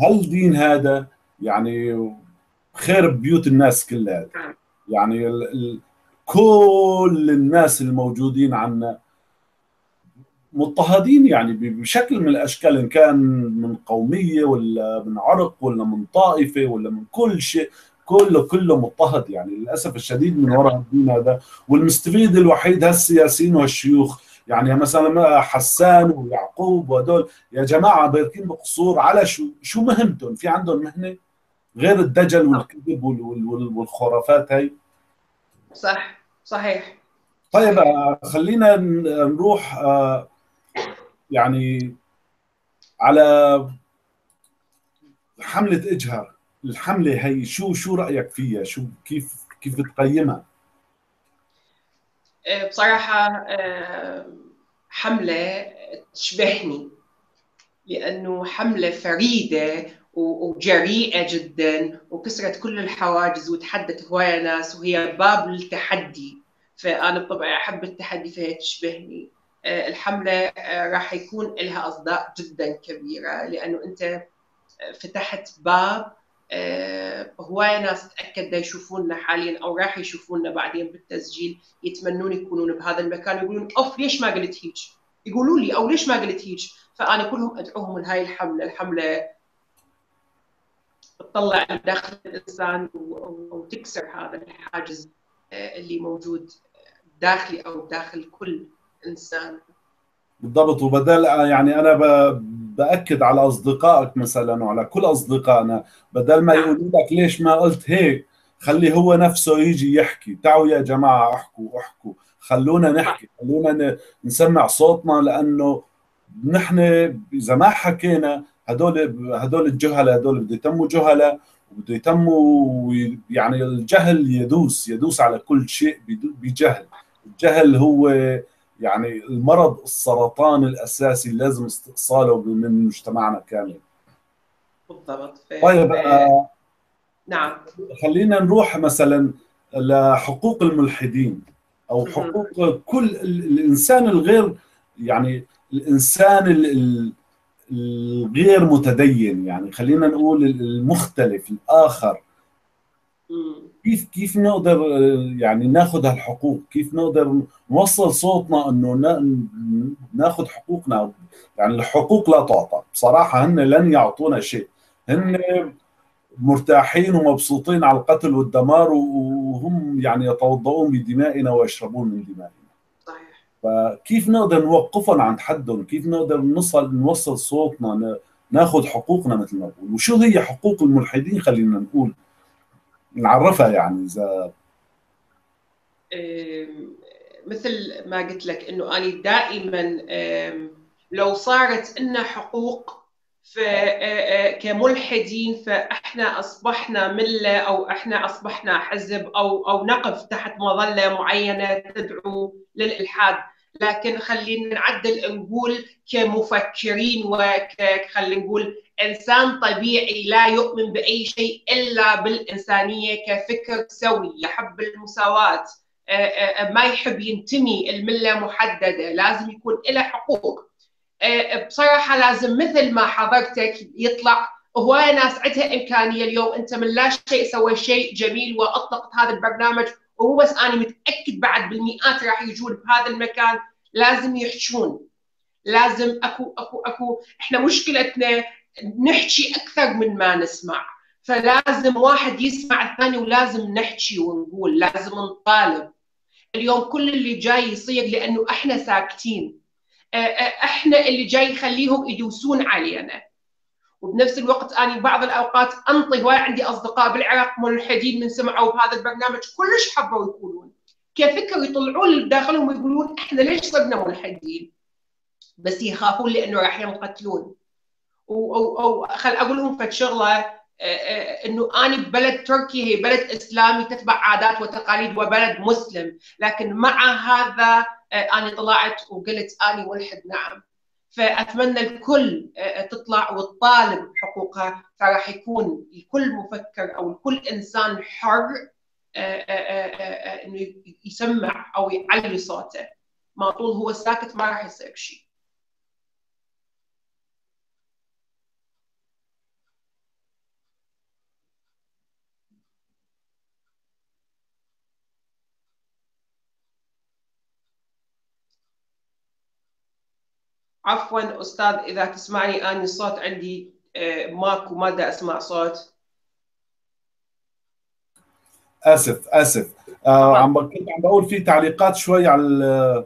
هالدين هذا يعني خير بيوت الناس كلها يعني. ال كل الناس الموجودين عنا مضطهدين يعني بشكل من الاشكال، ان كان من قوميه ولا من عرق ولا من طائفه ولا من كل شيء، كله كله مضطهد يعني للاسف الشديد من وراء الدين هذا. والمستفيد الوحيد هالسياسيين وهالشيوخ يعني، مثلا حسان ويعقوب وهدول يا جماعه باركين بقصور على شو شو مهمتهم؟ في عندهم مهنه غير الدجل والكذب والخرافات هاي؟ صح صحيح. طيب خلينا نروح يعني على حملة اجهر، الحملة هي شو شو رأيك فيها؟ شو كيف كيف بتقيمها؟ بصراحة حملة تشبهني، لأنه حملة فريدة وجريئة جدا، وكسرت كل الحواجز، وتحدت هواية ناس، وهي باب للتحدي، فأنا بطبعي أحب التحدي، فهي تشبهني. الحملة راح يكون لها أصداء جدا كبيرة، لأنه أنت فتحت باب هواية ناس أكيد يشوفوننا حاليا أو راح يشوفوننا بعدين بالتسجيل، يتمنون يكونون بهذا المكان، يقولون أوف ليش ما قلت هيك، يقولوا لي أو ليش ما قلت هيك، فأنا كلهم أدعوهم لهاي الحملة. الحملة تطلع داخل الانسان وتكسر هذا الحاجز اللي موجود داخلي او داخل كل انسان. بالضبط. وبدل يعني انا ب... باكد على اصدقائك مثلا وعلى كل اصدقائنا، بدل ما يقولوا لك ليش ما قلت هيك، خلي هو نفسه يجي يحكي، تعوا يا جماعه احكوا احكوا، خلونا نحكي، خلونا نسمع صوتنا، لانه نحن اذا ما حكينا هدول هدول الجهله، هدول بده يتموا جهله، وبده يتموا يعني الجهل يدوس يدوس على كل شيء بجهل. الجهل هو يعني المرض السرطان الاساسي لازم استئصاله من مجتمعنا كامل. بالضبط. طيب آه نعم، خلينا نروح مثلا لحقوق الملحدين او حقوق كل الانسان الغير، يعني الانسان الغير متدين، يعني خلينا نقول المختلف الاخر. كيف كيف نقدر يعني ناخذ هالحقوق؟ كيف نقدر نوصل صوتنا انه ناخذ حقوقنا؟ يعني الحقوق لا تعطى بصراحه، هن لن يعطونا شيء، هن مرتاحين ومبسوطين على القتل والدمار، وهم يعني يتوضؤون بدمائنا ويشربون من دمائنا. صحيح. فكيف نقدر نوقفهم عند حدهم؟ كيف نقدر نوصل نوصل صوتنا، ناخذ حقوقنا مثل ما بقول؟ وشو هي حقوق الملحدين؟ خلينا نقول نعرفها يعني اذا مثل ما قلت لك انه انا دائما لو صارت لنا حقوق كملحدين فاحنا اصبحنا مله او احنا اصبحنا حزب او او نقف تحت مظله معينه تدعو للالحاد، لكن خلينا نعدل نقول كمفكرين وك خلينا نقول انسان طبيعي لا يؤمن باي شيء الا بالانسانيه كفكر سوي، يحب المساواه، ما يحب ينتمي المله محدده، لازم يكون له حقوق. بصراحه لازم مثل ما حضرتك يطلع هوايه ناس عندها امكانيه، اليوم انت من لا شيء سوي شيء جميل واطلقت هذا البرنامج، ومو بس انا متاكد بعد بالمئات راح يجون بهذا المكان، لازم يحشون، لازم اكو اكو اكو احنا مشكلتنا نحكي اكثر من ما نسمع، فلازم واحد يسمع الثاني، ولازم نحكي ونقول، لازم نطالب. اليوم كل اللي جاي يصير لانه احنا ساكتين، احنا اللي جاي يخليهم يدوسون علينا. وبنفس الوقت انا بعض الاوقات انطي هواي، عندي اصدقاء بالعراق ملحدين من سمعوا بهذا البرنامج كلش حبوا يقولون كفكر، يطلعون بداخلهم ويقولون احنا ليش صرنا ملحدين؟ بس يخافون لانه راح ينقتلون. او او او خل اقول لهم فد شغله، انه انا ببلد تركي، هي بلد اسلامي تتبع عادات وتقاليد وبلد مسلم، لكن مع هذا انا طلعت وقلت انا ملحد. نعم، فاتمنى الكل تطلع وتطالب بحقوقها، فراح يكون الكل مفكر او الكل انسان حر انه يسمع او يعلي صوته. ما طول هو ساكت ما راح يصير شيء. عفوا استاذ اذا تسمعني، اني الصوت عندي ماكو، ما بدي اسمع صوت. اسف اسف آه عم كنت عم بقول في تعليقات شوي على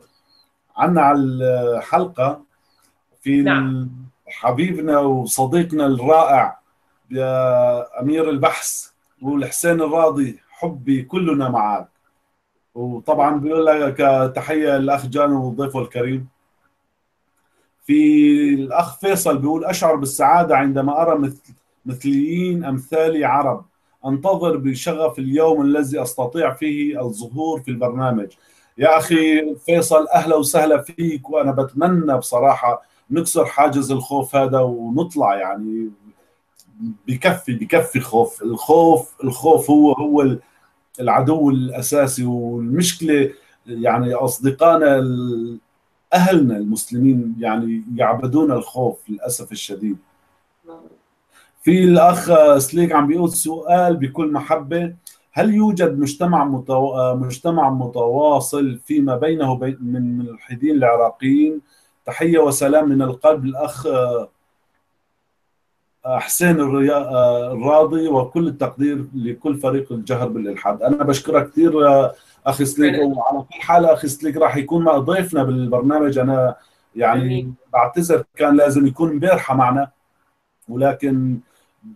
عنا على الحلقه في. نعم. حبيبنا وصديقنا الرائع امير البحث بيقول حسين الراضي حبي كلنا معك، وطبعا بيقول لك تحيه للاخ جان وضيفه الكريم. في الأخ فيصل بيقول أشعر بالسعادة عندما أرى مثل مثليين أمثالي عرب، أنتظر بشغف اليوم الذي أستطيع فيه الظهور في البرنامج. يا أخي فيصل أهلا وسهلا فيك، وأنا بتمنى بصراحة نكسر حاجز الخوف هذا ونطلع، يعني بكفي بكفي خوف. الخوف الخوف هو هو العدو الأساسي، والمشكلة يعني أصدقائنا أهلنا المسلمين يعني يعبدون الخوف للأسف الشديد. في الأخ سليك عم بيقول سؤال بكل محبة، هل يوجد مجتمع متو... مجتمع متواصل فيما بينه وبين من الملحدين العراقيين؟ تحية وسلام من القلب الأخ حسين الراضي، وكل التقدير لكل فريق الجهر بالإلحاد. أنا بشكرك كثير أخي سليك، وعلى كل حال أخي سليك راح يكون مع ضيفنا بالبرنامج. أنا يعني بعتذر، كان لازم يكون امبارحه معنا، ولكن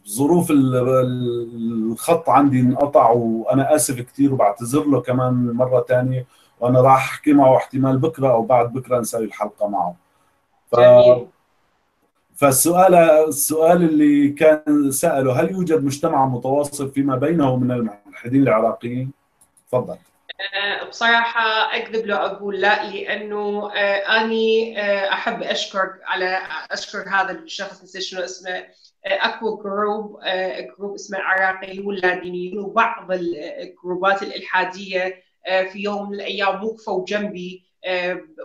ظروف الخط عندي انقطع، وانا اسف كثير وبعتذر له كمان مره ثانيه، وانا راح احكي معه احتمال بكره او بعد بكره نسوي الحلقه معه. ف... فالسؤال السؤال اللي كان ساله، هل يوجد مجتمع متواصل فيما بينه من الملحدين العراقيين؟ تفضل. بصراحة أكذب له أقول لا، لأنه أني أحب أشكر على أشكر هذا الشخص، نسيت شنو اسمه، أكو جروب جروب اسمه عراقي واللادينيين، وبعض الجروبات الإلحادية في يوم من الأيام وقفوا جنبي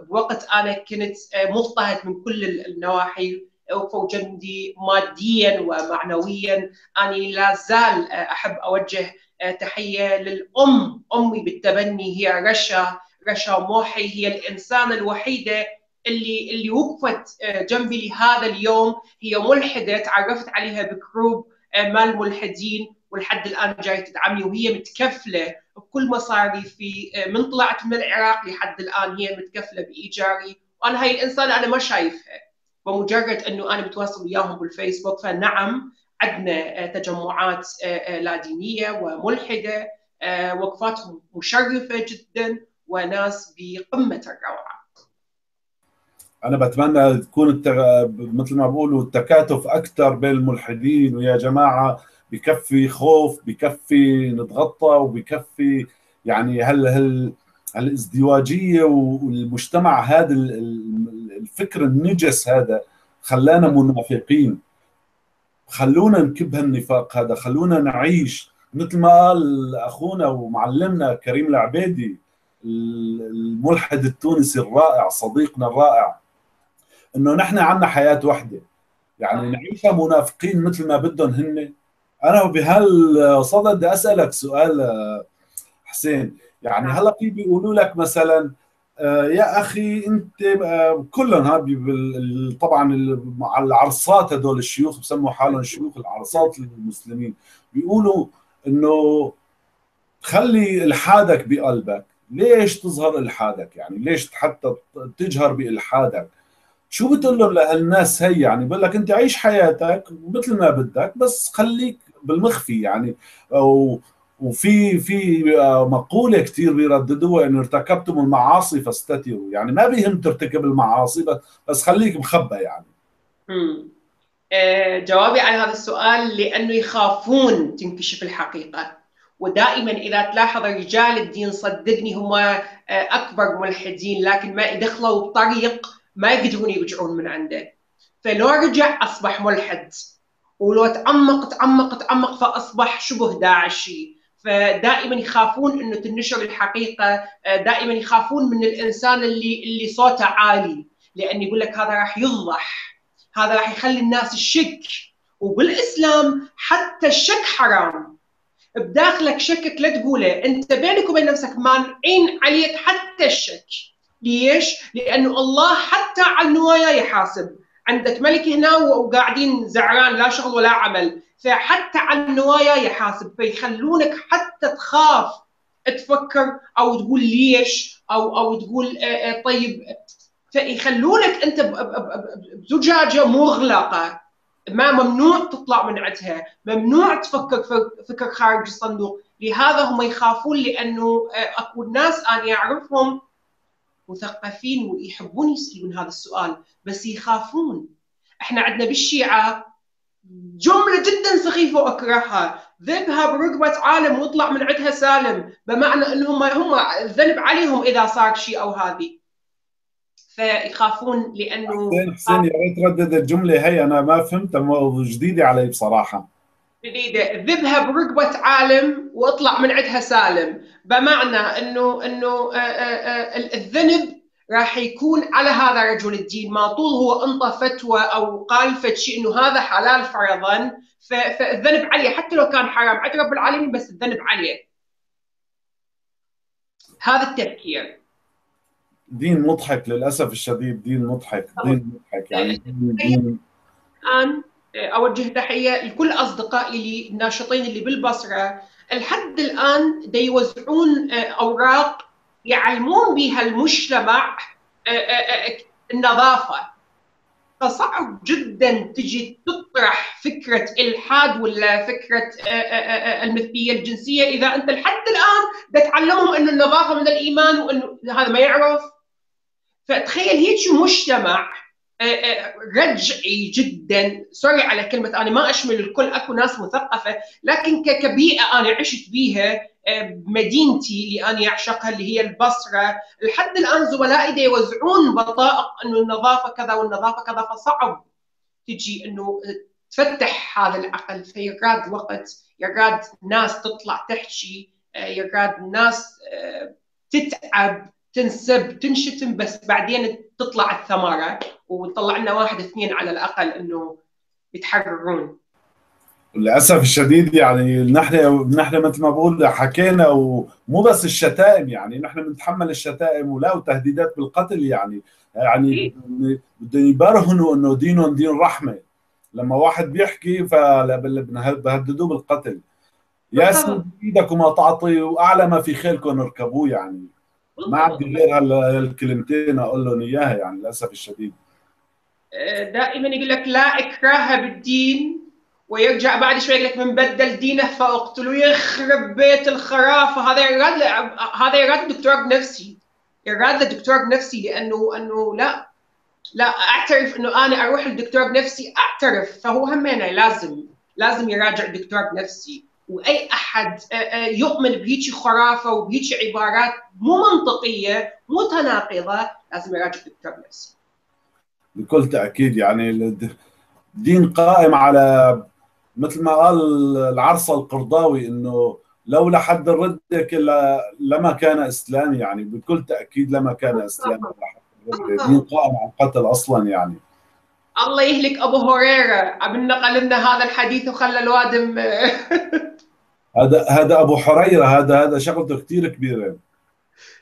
بوقت أنا كنت مضطهد من كل النواحي، وقفوا جنبي ماديا ومعنويا. أني لا زال أحب أوجه تحية للأم، أمي بالتبني هي رشا رشا موحي، هي الإنسانة الوحيدة اللي اللي وقفت جنبي لهذا اليوم. هي ملحدة، تعرفت عليها بجروب مال الملحدين، ولحد الآن جاي تدعمني، وهي متكفلة بكل مصاريفي من طلعت من العراق لحد الآن، هي متكفلة بإيجاري. وأنا هاي الإنسانة أنا ما شايفها، بمجرد أنه أنا بتواصل وياهم بالفيسبوك. فنعم عندنا تجمعات لا دينية وملحدة، وقفاتهم مشرفة جدا، وناس بقمة الروعة. أنا بتمنى تكون التغ... مثل ما بقولوا التكاتف أكثر بين الملحدين، ويا جماعة بكفي خوف، بكفي نتغطى، وبكفي يعني هل هل الازدواجية والمجتمع هذا الفكر النجس هذا خلانا منافقين. خلونا نكب هالنفاق هذا، خلونا نعيش مثل ما قال اخونا ومعلمنا كريم العبيدي الملحد التونسي الرائع، صديقنا الرائع، انه نحن عندنا حياه وحده، يعني نعيشها منافقين مثل ما بدهم هن. انا بهالصدد بدي اسالك سؤال حسين، يعني هلا في بيقولوا لك مثلا يا اخي انت كلهم هابي طبعا على العرصات، هدول الشيوخ بسموا حالهم شيوخ العرصات للمسلمين، بيقولوا انه خلي الحادك بقلبك، ليش تظهر الحادك؟ يعني ليش حتى تجهر بالحادك؟ شو بتقول لهم لهالناس هي؟ يعني بقول لك انت عيش حياتك مثل ما بدك، بس خليك بالمخفي يعني. او وفي في مقوله كثير بيرددوها، انه ارتكبتم المعاصي فاستتروا، يعني ما بيهم ترتكب المعاصي بس خليك مخبى يعني. امم آه جوابي على هذا السؤال، لانه يخافون تنكشف الحقيقه، ودائما اذا تلاحظ رجال الدين صدقني هم اكبر ملحدين، لكن ما دخلوا بطريق ما يقدرون يرجعون من عنده، فلو رجع اصبح ملحد، ولو تعمق تعمق تعمق فاصبح شبه داعشي. فدائما يخافون انه تنشر الحقيقه، دائما يخافون من الانسان اللي اللي صوته عالي، لان يقول لك هذا راح يفضح، هذا راح يخلي الناس الشك. وبالاسلام حتى الشك حرام، بداخلك شكك لا تقوله، انت بينك وبين نفسك مانعين عليك حتى الشك. ليش؟ لانه الله حتى على النوايا يحاسب، عندك ملك هنا وقاعدين زعران لا شغل ولا عمل، فحتى على النوايا يحاسب، فيخلونك حتى تخاف تفكر او تقول ليش او او تقول طيب، فيخلونك انت بزجاجه مغلقه، ما ممنوع تطلع من عندها، ممنوع تفكر فكر خارج الصندوق. لهذا هم يخافون، لانه اكو ناس انا اعرفهم مثقفين ويحبون يسألون هذا السؤال بس يخافون. احنا عندنا بالشيعة جملة جدا سخيفة واكرهها، ذبها برقبة عالم واطلع من عندها سالم، بمعنى انهم هم الذنب عليهم اذا صار شيء او هذه، فيخافون. لانه حسين حسين يا ريت ردد الجملة هي، انا ما فهمتها، جديدة علي بصراحة. جديدة، ذبها برقبة عالم واطلع من عندها سالم، بمعنى انه انه آآ آآ الذنب راح يكون على هذا رجل الدين، ما طول هو انطى فتوى او قال فد شيء انه هذا حلال فرضا، فالذنب عليه حتى لو كان حرام عند رب العالمين، بس الذنب عليه. هذا التفكير دين مضحك للاسف الشديد، دين مضحك، دين مضحك يعني. دين الان اوجه تحيه لكل اصدقائي اللي الناشطين اللي بالبصره، لحد الان دا يوزعون اوراق يعلمون بها المجتمع النظافة، فصعب جدا تجي تطرح فكرة إلحاد ولا فكرة المثلية الجنسية إذا أنت لحد الآن بتعلمهم أن النظافة من الإيمان وأنه هذا ما يعرف. فتخيل هيك مجتمع رجعي جدا، سوري على كلمة، أنا ما أشمل الكل، أكو ناس مثقفة، لكن كبيئة أنا عشت بيها بمدينتي اللي أنا أعشقها اللي هي البصرة، لحد الآن زملائي يوزعون بطائق أنه النظافة كذا والنظافة كذا، فصعب تجي أنه تفتح هذا العقل. فيراد وقت، يراد ناس تطلع تحكي، يراد ناس تتعب، تنسب، تنشتم، بس بعدين تطلع الثمرة وتطلع لنا واحد اثنين على الأقل أنه يتحررون. للاسف الشديد يعني نحن نحن مثل ما بقول حكينا، ومو بس الشتائم، يعني نحن بنتحمل الشتائم ولا وتهديدات بالقتل، يعني يعني بدهم يبرهنوا انه دينهم دين رحمه، لما واحد بيحكي فبهددوه بالقتل. ياسر بايدك وما تعطي، واعلى ما في خيلكم اركبوه، يعني ما عندي غير هالكلمتين اقول لهم اياها، يعني للاسف الشديد. دائما يقول لك لا اكراه بالدين، ويرجع بعد شوي يقول لك من بدل دينه فاقتلوا، يخرب بيت الخرافه. هذا يراد ل... هذا يراد دكتور نفسي، يراد لدكتور نفسي، لانه انه لا لا اعترف انه انا اروح لدكتور نفسي، اعترف. فهو همينه لازم لازم يراجع دكتور نفسي، واي احد يؤمن بهيجي خرافه وبهيجي عبارات مو منطقيه مو تناقضه لازم يراجع دكتور نفسي. بكل تاكيد، يعني الدين قائم على مثل ما قال العرصة القرضاوي انه لولا حد الردك لما كان اسلامي، يعني بكل تاكيد لما كان اسلامي، دين قائم على القتل اصلا. يعني الله يهلك ابو هريره، عم نقل لنا هذا الحديث وخلى الوادم هذا هذا ابو هريره، هذا هذا شغلته كثير كبيره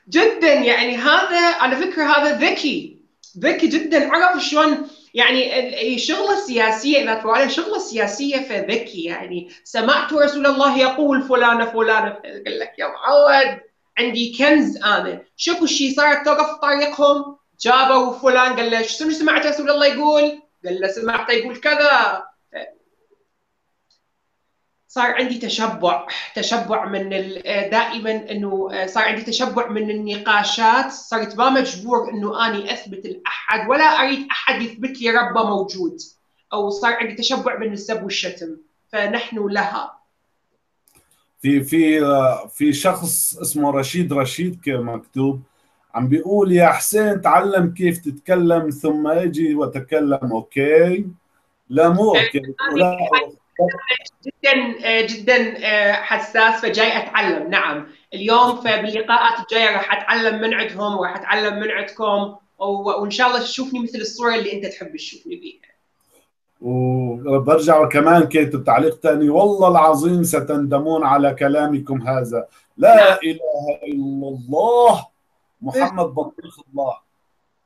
جدا. يعني هذا على فكره هذا ذكي، ذكي جدا، عرف شلون يعني شغله سياسية، إذا تبغى شغله سياسية فذكي. يعني سمعت رسول الله يقول فلانة فلانة، يقول لك يا معود عندي كنز أنا، شكو شي صارت توقف طريقهم، جابوا فلان قال له شنو سمعت رسول الله يقول؟ قال له سمعته يقول كذا. صار عندي تشبع، تشبع من دائما انه صار عندي تشبع من النقاشات، صرت ما مجبور انه اني اثبت لاحد ولا اريد احد يثبت لي ربه موجود، او صار عندي تشبع من السب والشتم، فنحن لها. في في في شخص اسمه رشيد، رشيد كمكتوب عم بيقول يا حسين تعلم كيف تتكلم ثم اجي واتكلم، اوكي؟ لا مو اوكي، لا جدا جدا حساس، فجاي اتعلم. نعم اليوم فباللقاءات الجايه راح اتعلم من عندهم وراح اتعلم من عندكم، وان شاء الله تشوفني مثل الصوره اللي انت تحب تشوفني بيها. وبرجع كمان كاتب تعليق ثاني، والله العظيم ستندمون على كلامكم هذا، لا نعم. اله الا الله محمد بطيخ الله.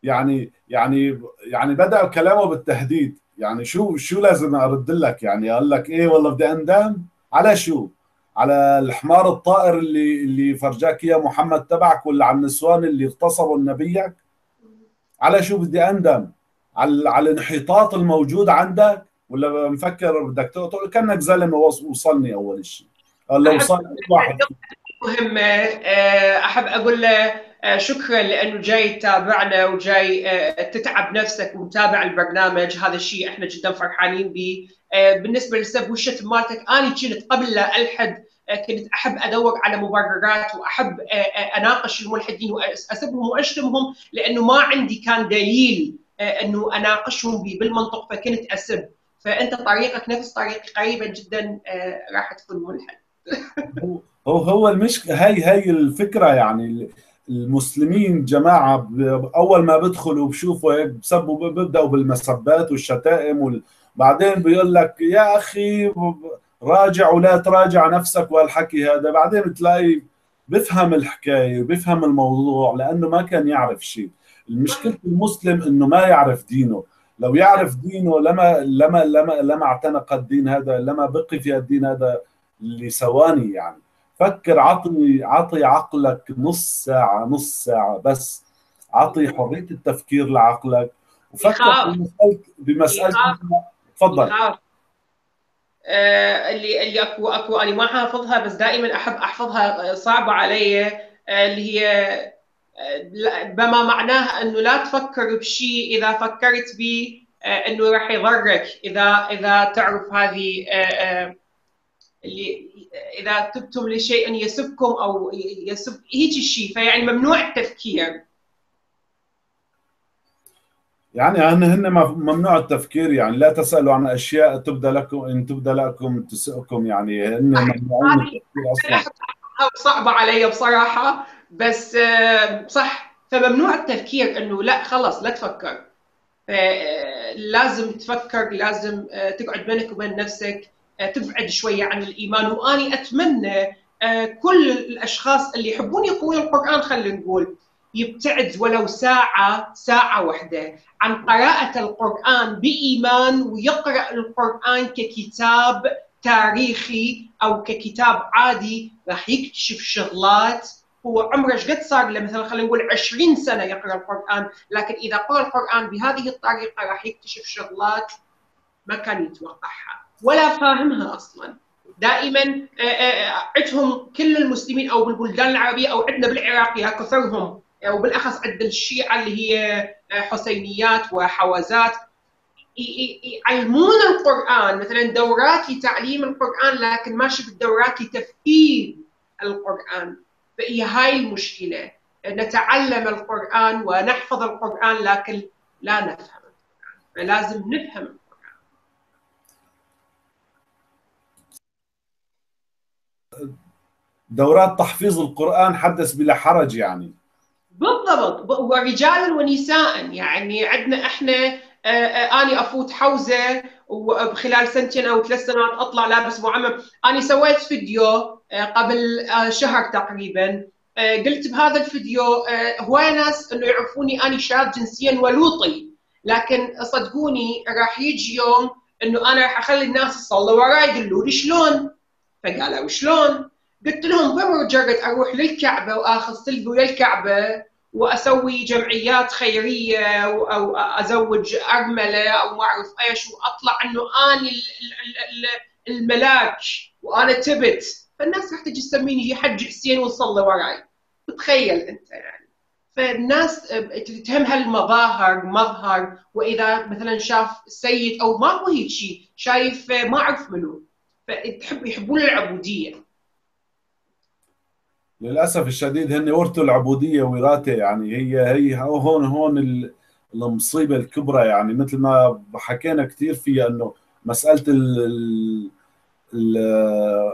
يعني يعني يعني بدا كلامه بالتهديد، يعني شو شو لازم ارد لك؟ يعني اقول لك ايه والله بدي اندم على شو؟ على الحمار الطائر اللي اللي فرجاك اياه محمد تبعك، ولا على النسوان اللي اغتصبوا نبيك؟ على شو بدي اندم؟ على على الانحطاط الموجود عندك، ولا مفكر بدك تقول كانك زلمه وصلني اول شيء؟ الله وصلني واحد مهمه. احب اقول له شكرا لانه جاي تتابعنا وجاي تتعب نفسك ومتابع البرنامج، هذا الشيء احنا جدا فرحانين به. بالنسبه للسب والشتم مالتك، انا كنت قبل لا الحد كنت احب ادور على مبررات واحب اناقش الملحدين واسبهم واشتمهم، لانه ما عندي كان دليل انه اناقشهم به بالمنطق فكنت اسب. فانت طريقك نفس طريقي، قريبا جدا راح تكون ملحد. هو هو المشكله، هي هي الفكره، يعني المسلمين جماعه اول ما بدخلوا بشوفوا هيك بسبوا، ببداوا بالمسبات والشتائم وال... بعدين بيقول لك يا اخي راجع ولا تراجع نفسك وهالحكي هذا، بعدين بتلاقي بفهم الحكايه وبفهم الموضوع لانه ما كان يعرف شيء. المشكله المسلم انه ما يعرف دينه، لو يعرف دينه لما لما لما لما اعتنق الدين هذا، لما بقي في الدين هذا لثواني. يعني فكر، عطي عطي عقلك نص ساعة، نص ساعة بس، اعطي حريه التفكير لعقلك وفكر بمساله بمساله تفضل. آه اللي اللي اكو اكو انا ما حافظها بس دائما احب احفظها، صعبه علي، آه اللي هي بما معناه انه لا تفكر بشيء اذا فكرت به آه انه راح يضرك، اذا اذا تعرف هذه آه آه اللي اذا تبتم لشيء يسبكم او يسب هيك شيء، فيعني ممنوع التفكير. يعني هن ممنوع التفكير، يعني لا تسالوا عن اشياء تبدا لكم ان تبدا لكم تسئكم، يعني هن ممنوعين التفكير اصلا. صعبه علي بصراحه بس صح، فممنوع التفكير انه لا خلص لا تفكر، لازم تفكر، لازم تقعد بينك وبين نفسك، تبعد شويه عن الايمان. واني اتمنى كل الاشخاص اللي يحبون يقرؤون القران خلينا نقول يبتعد ولو ساعه ساعه واحده عن قراءه القران بايمان، ويقرا القران ككتاب تاريخي او ككتاب عادي، راح يكتشف شغلات هو عمره شقد صار له مثلا خلينا نقول عشرين سنه يقرا القران، لكن اذا قرأ القران بهذه الطريقه راح يكتشف شغلات ما كان يتوقعها ولا فاهمها اصلا. دائما عندهم كل المسلمين او بالبلدان العربيه او عندنا بالعراق يا كثرهم، وبالاخص عند الشيعه اللي هي حسينيات وحوازات، يعلمون القران مثلا دورات لتعليم القران، لكن ما شفت دورات لتفكير القران. فهي هاي المشكله، نتعلم القران ونحفظ القران لكن لا نفهم القران، فلازم نفهم. دورات تحفيظ القرآن حدث بلا حرج يعني. بالضبط، ورجال ونساء، يعني عندنا احنا آه آه اني افوت حوزه وخلال سنتين او ثلاث سنوات اطلع لابس معمم. اني سويت فيديو آه قبل آه شهر تقريبا، آه قلت بهذا الفيديو آه هواي ناس انه يعرفوني اني شاب جنسيا ولوطي، لكن صدقوني راح يجي يوم انه انا راح اخلي الناس تصلي وراي يقولوا لي شلون؟ فقالوا شلون؟ قلت لهم بمجرد اروح للكعبه واخذ سلفي للكعبه واسوي جمعيات خيريه او ازوج ارمله او ما اعرف ايش، واطلع انه انا الملاك وانا تبت، فالناس راح تجي تسميني حج حسين وتصلي وراي، تخيل انت يعني. فالناس تهمها المظاهر مظهر، واذا مثلا شاف سيد او ماكو هيك شيء، شايف ما اعرف منو، فتحب يحبون العبوديه. للاسف الشديد هن ورثوا العبوديه وراثه، يعني هي هي هون هون المصيبه الكبرى، يعني مثل ما حكينا كثير فيها انه مساله ال ال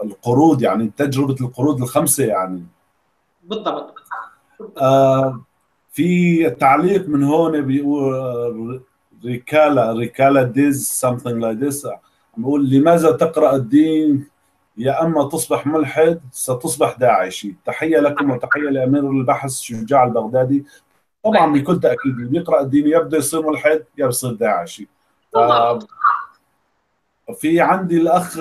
القرود، يعني تجربه القرود الخمسه يعني. بالضبط. آه في تعليق من هون بيقول ريكالا ريكالا ديز something like this، بيقول لماذا تقرأ الدين؟ يا اما تصبح ملحد ستصبح داعشي. تحيه لكم وتحيه لامير البحث شجاع البغدادي. طبعا بكل تاكيد اللي بيقرا الدين يبدا يصير ملحد يا بيصير داعشي. في عندي الاخ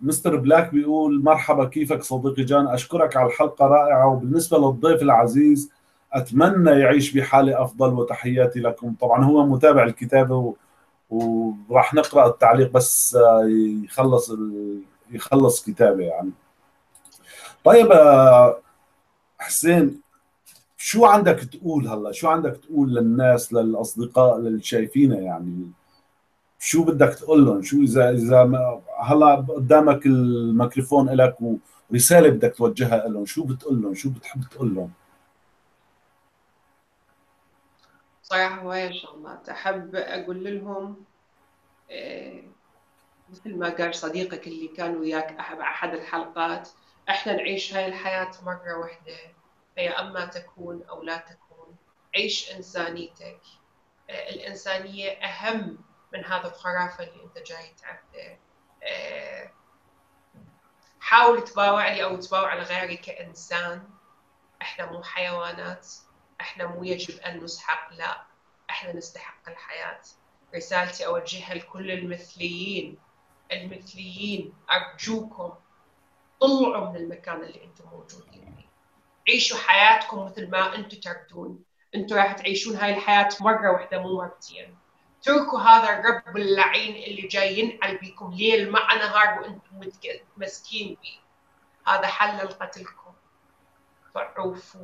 مستر بلاك بيقول مرحبا كيفك صديقي جان، اشكرك على الحلقه رائعه، وبالنسبه للضيف العزيز اتمنى يعيش بحاله افضل وتحياتي لكم. طبعا هو متابع الكتابه وراح نقرا التعليق بس يخلص ال يخلص كتابه يعني. طيب حسين، شو عندك تقول هلا؟ شو عندك تقول للناس للاصدقاء اللي شايفينا يعني؟ شو بدك تقول لهم؟ شو اذا اذا هلا قدامك الميكروفون الك ورساله بدك توجهها لهم، شو بتقول لهم؟ شو بتحب تقول لهم؟ صراحه هواي شغلات احب اقول لهم، إيه مثل ما قال صديقك اللي كان وياك احد الحلقات، احنا نعيش هاي الحياه مره واحده، فيا اما تكون او لا تكون، عيش انسانيتك. الانسانيه اهم من هذا الخرافه اللي انت جاي تعبده. حاول تباوعني او تباوع لغيري كانسان، احنا مو حيوانات، احنا مو يجب ان نسحق، لا احنا نستحق الحياه. رسالتي اوجهها لكل المثليين، المثليين أرجوكم طلعوا من المكان اللي أنتم موجودين فيه، عيشوا حياتكم مثل ما أنتم تردون، انتوا راح تعيشون هاي الحياه مره واحده مو مرتين. اتركوا هذا الرب اللعين اللي جاي ينعل بيكم ليل مع نهار وانتم متمسكين بيه. هذا حلل قتلكم. فعوفوا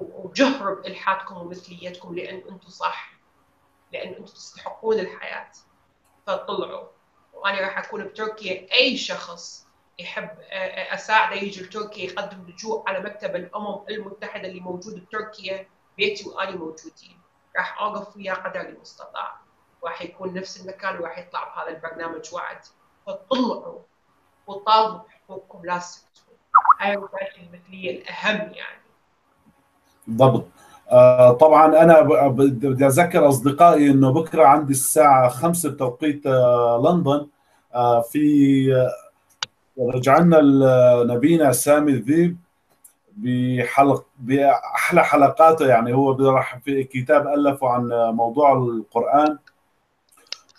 وجهروا بالحادكم ومثليتكم، لان انتم صح، لان انتم تستحقون الحياه. فطلعوا. وانا راح اكون بتركيا، اي شخص يحب اساعده يجي لتركيا يقدم لجوء على مكتب الامم المتحده اللي موجود بتركيا، بيتي واني موجودين. راح اوقف وياه قدر المستطاع. راح يكون نفس المكان وراح يطلع بهذا البرنامج وعد. فطلعوا وطالبوا بحقوقكم، لا تسكتوا. هاي وظائفي المثليه الاهم يعني. بالضبط. آه طبعا انا بدي اذكر اصدقائي انه بكره عندي الساعه خمسة بتوقيت آه لندن. آه في رجعنا نبينا سامي الذيب بحلق باحلى حلقاته، يعني هو راح في كتاب الفه عن موضوع القران،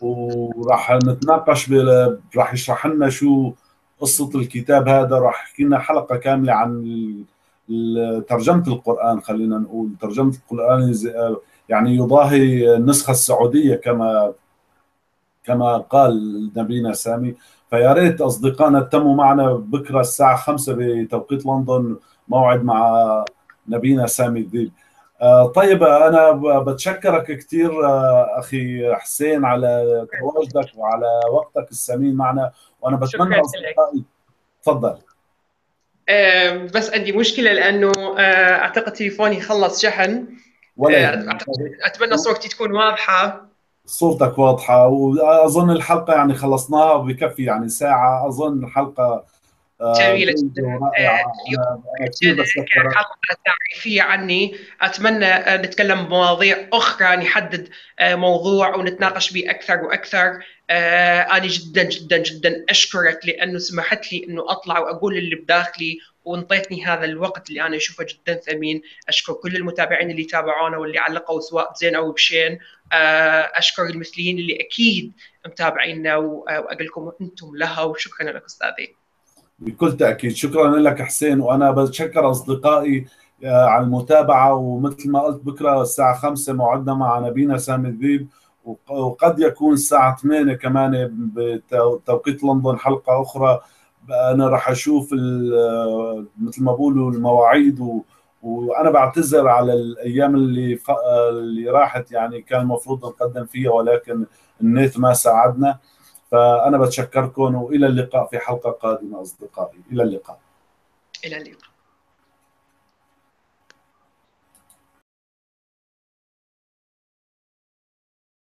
وراح نتناقش، راح يشرح لنا شو قصه الكتاب هذا، راح يحكي لنا حلقه كامله عن ترجمة القرآن، خلينا نقول ترجمة القرآن يعني يضاهي النسخة السعودية كما كما قال نبينا سامي. فيا ريت أصدقائنا تتموا معنا بكرة الساعة خمسة بتوقيت لندن، موعد مع نبينا سامي الذيب. طيب أنا بتشكرك كثير أخي حسين على تواجدك وعلى وقتك الثمين معنا، وأنا بتمنى أصدقائي. تفضل. أه بس عندي مشكله لانه أه اعتقد تليفوني خلص شحن. أه اتمنى صورتي تكون واضحه. صورتك واضحه، واظن الحلقه يعني خلصناها بكفي، يعني ساعه اظن حلقه جميله جدا رائعه. حلقه تعريفيه عني، اتمنى نتكلم بمواضيع اخرى، نحدد موضوع ونتناقش به اكثر واكثر. آه، أنا جدا جدا جدا أشكرك لأنه سمحت لي أنه أطلع وأقول اللي بداخلي، وانطيتني هذا الوقت اللي أنا أشوفه جدا ثمين. أشكر كل المتابعين اللي تابعونا واللي علقوا سواء بزين أو بشين. آه، أشكر المثليين اللي أكيد متابعينا، وأقول لكم أنتم لها، وشكرا لك أستاذي. بكل تأكيد شكرا لك حسين، وأنا بشكر أصدقائي آه، على المتابعة. ومثل ما قلت بكرة الساعة خمسة موعدنا مع نبينا سامي الذيب، وقد يكون الساعة ثمانية كمان بتوقيت لندن حلقة أخرى. أنا راح أشوف مثل ما بقولوا المواعيد، و... وأنا بعتذر على الأيام اللي ف... اللي راحت، يعني كان المفروض نقدم فيها ولكن النت ما ساعدنا. فأنا بتشكركم، وإلى اللقاء في حلقة قادمة أصدقائي. إلى اللقاء. إلى اللقاء.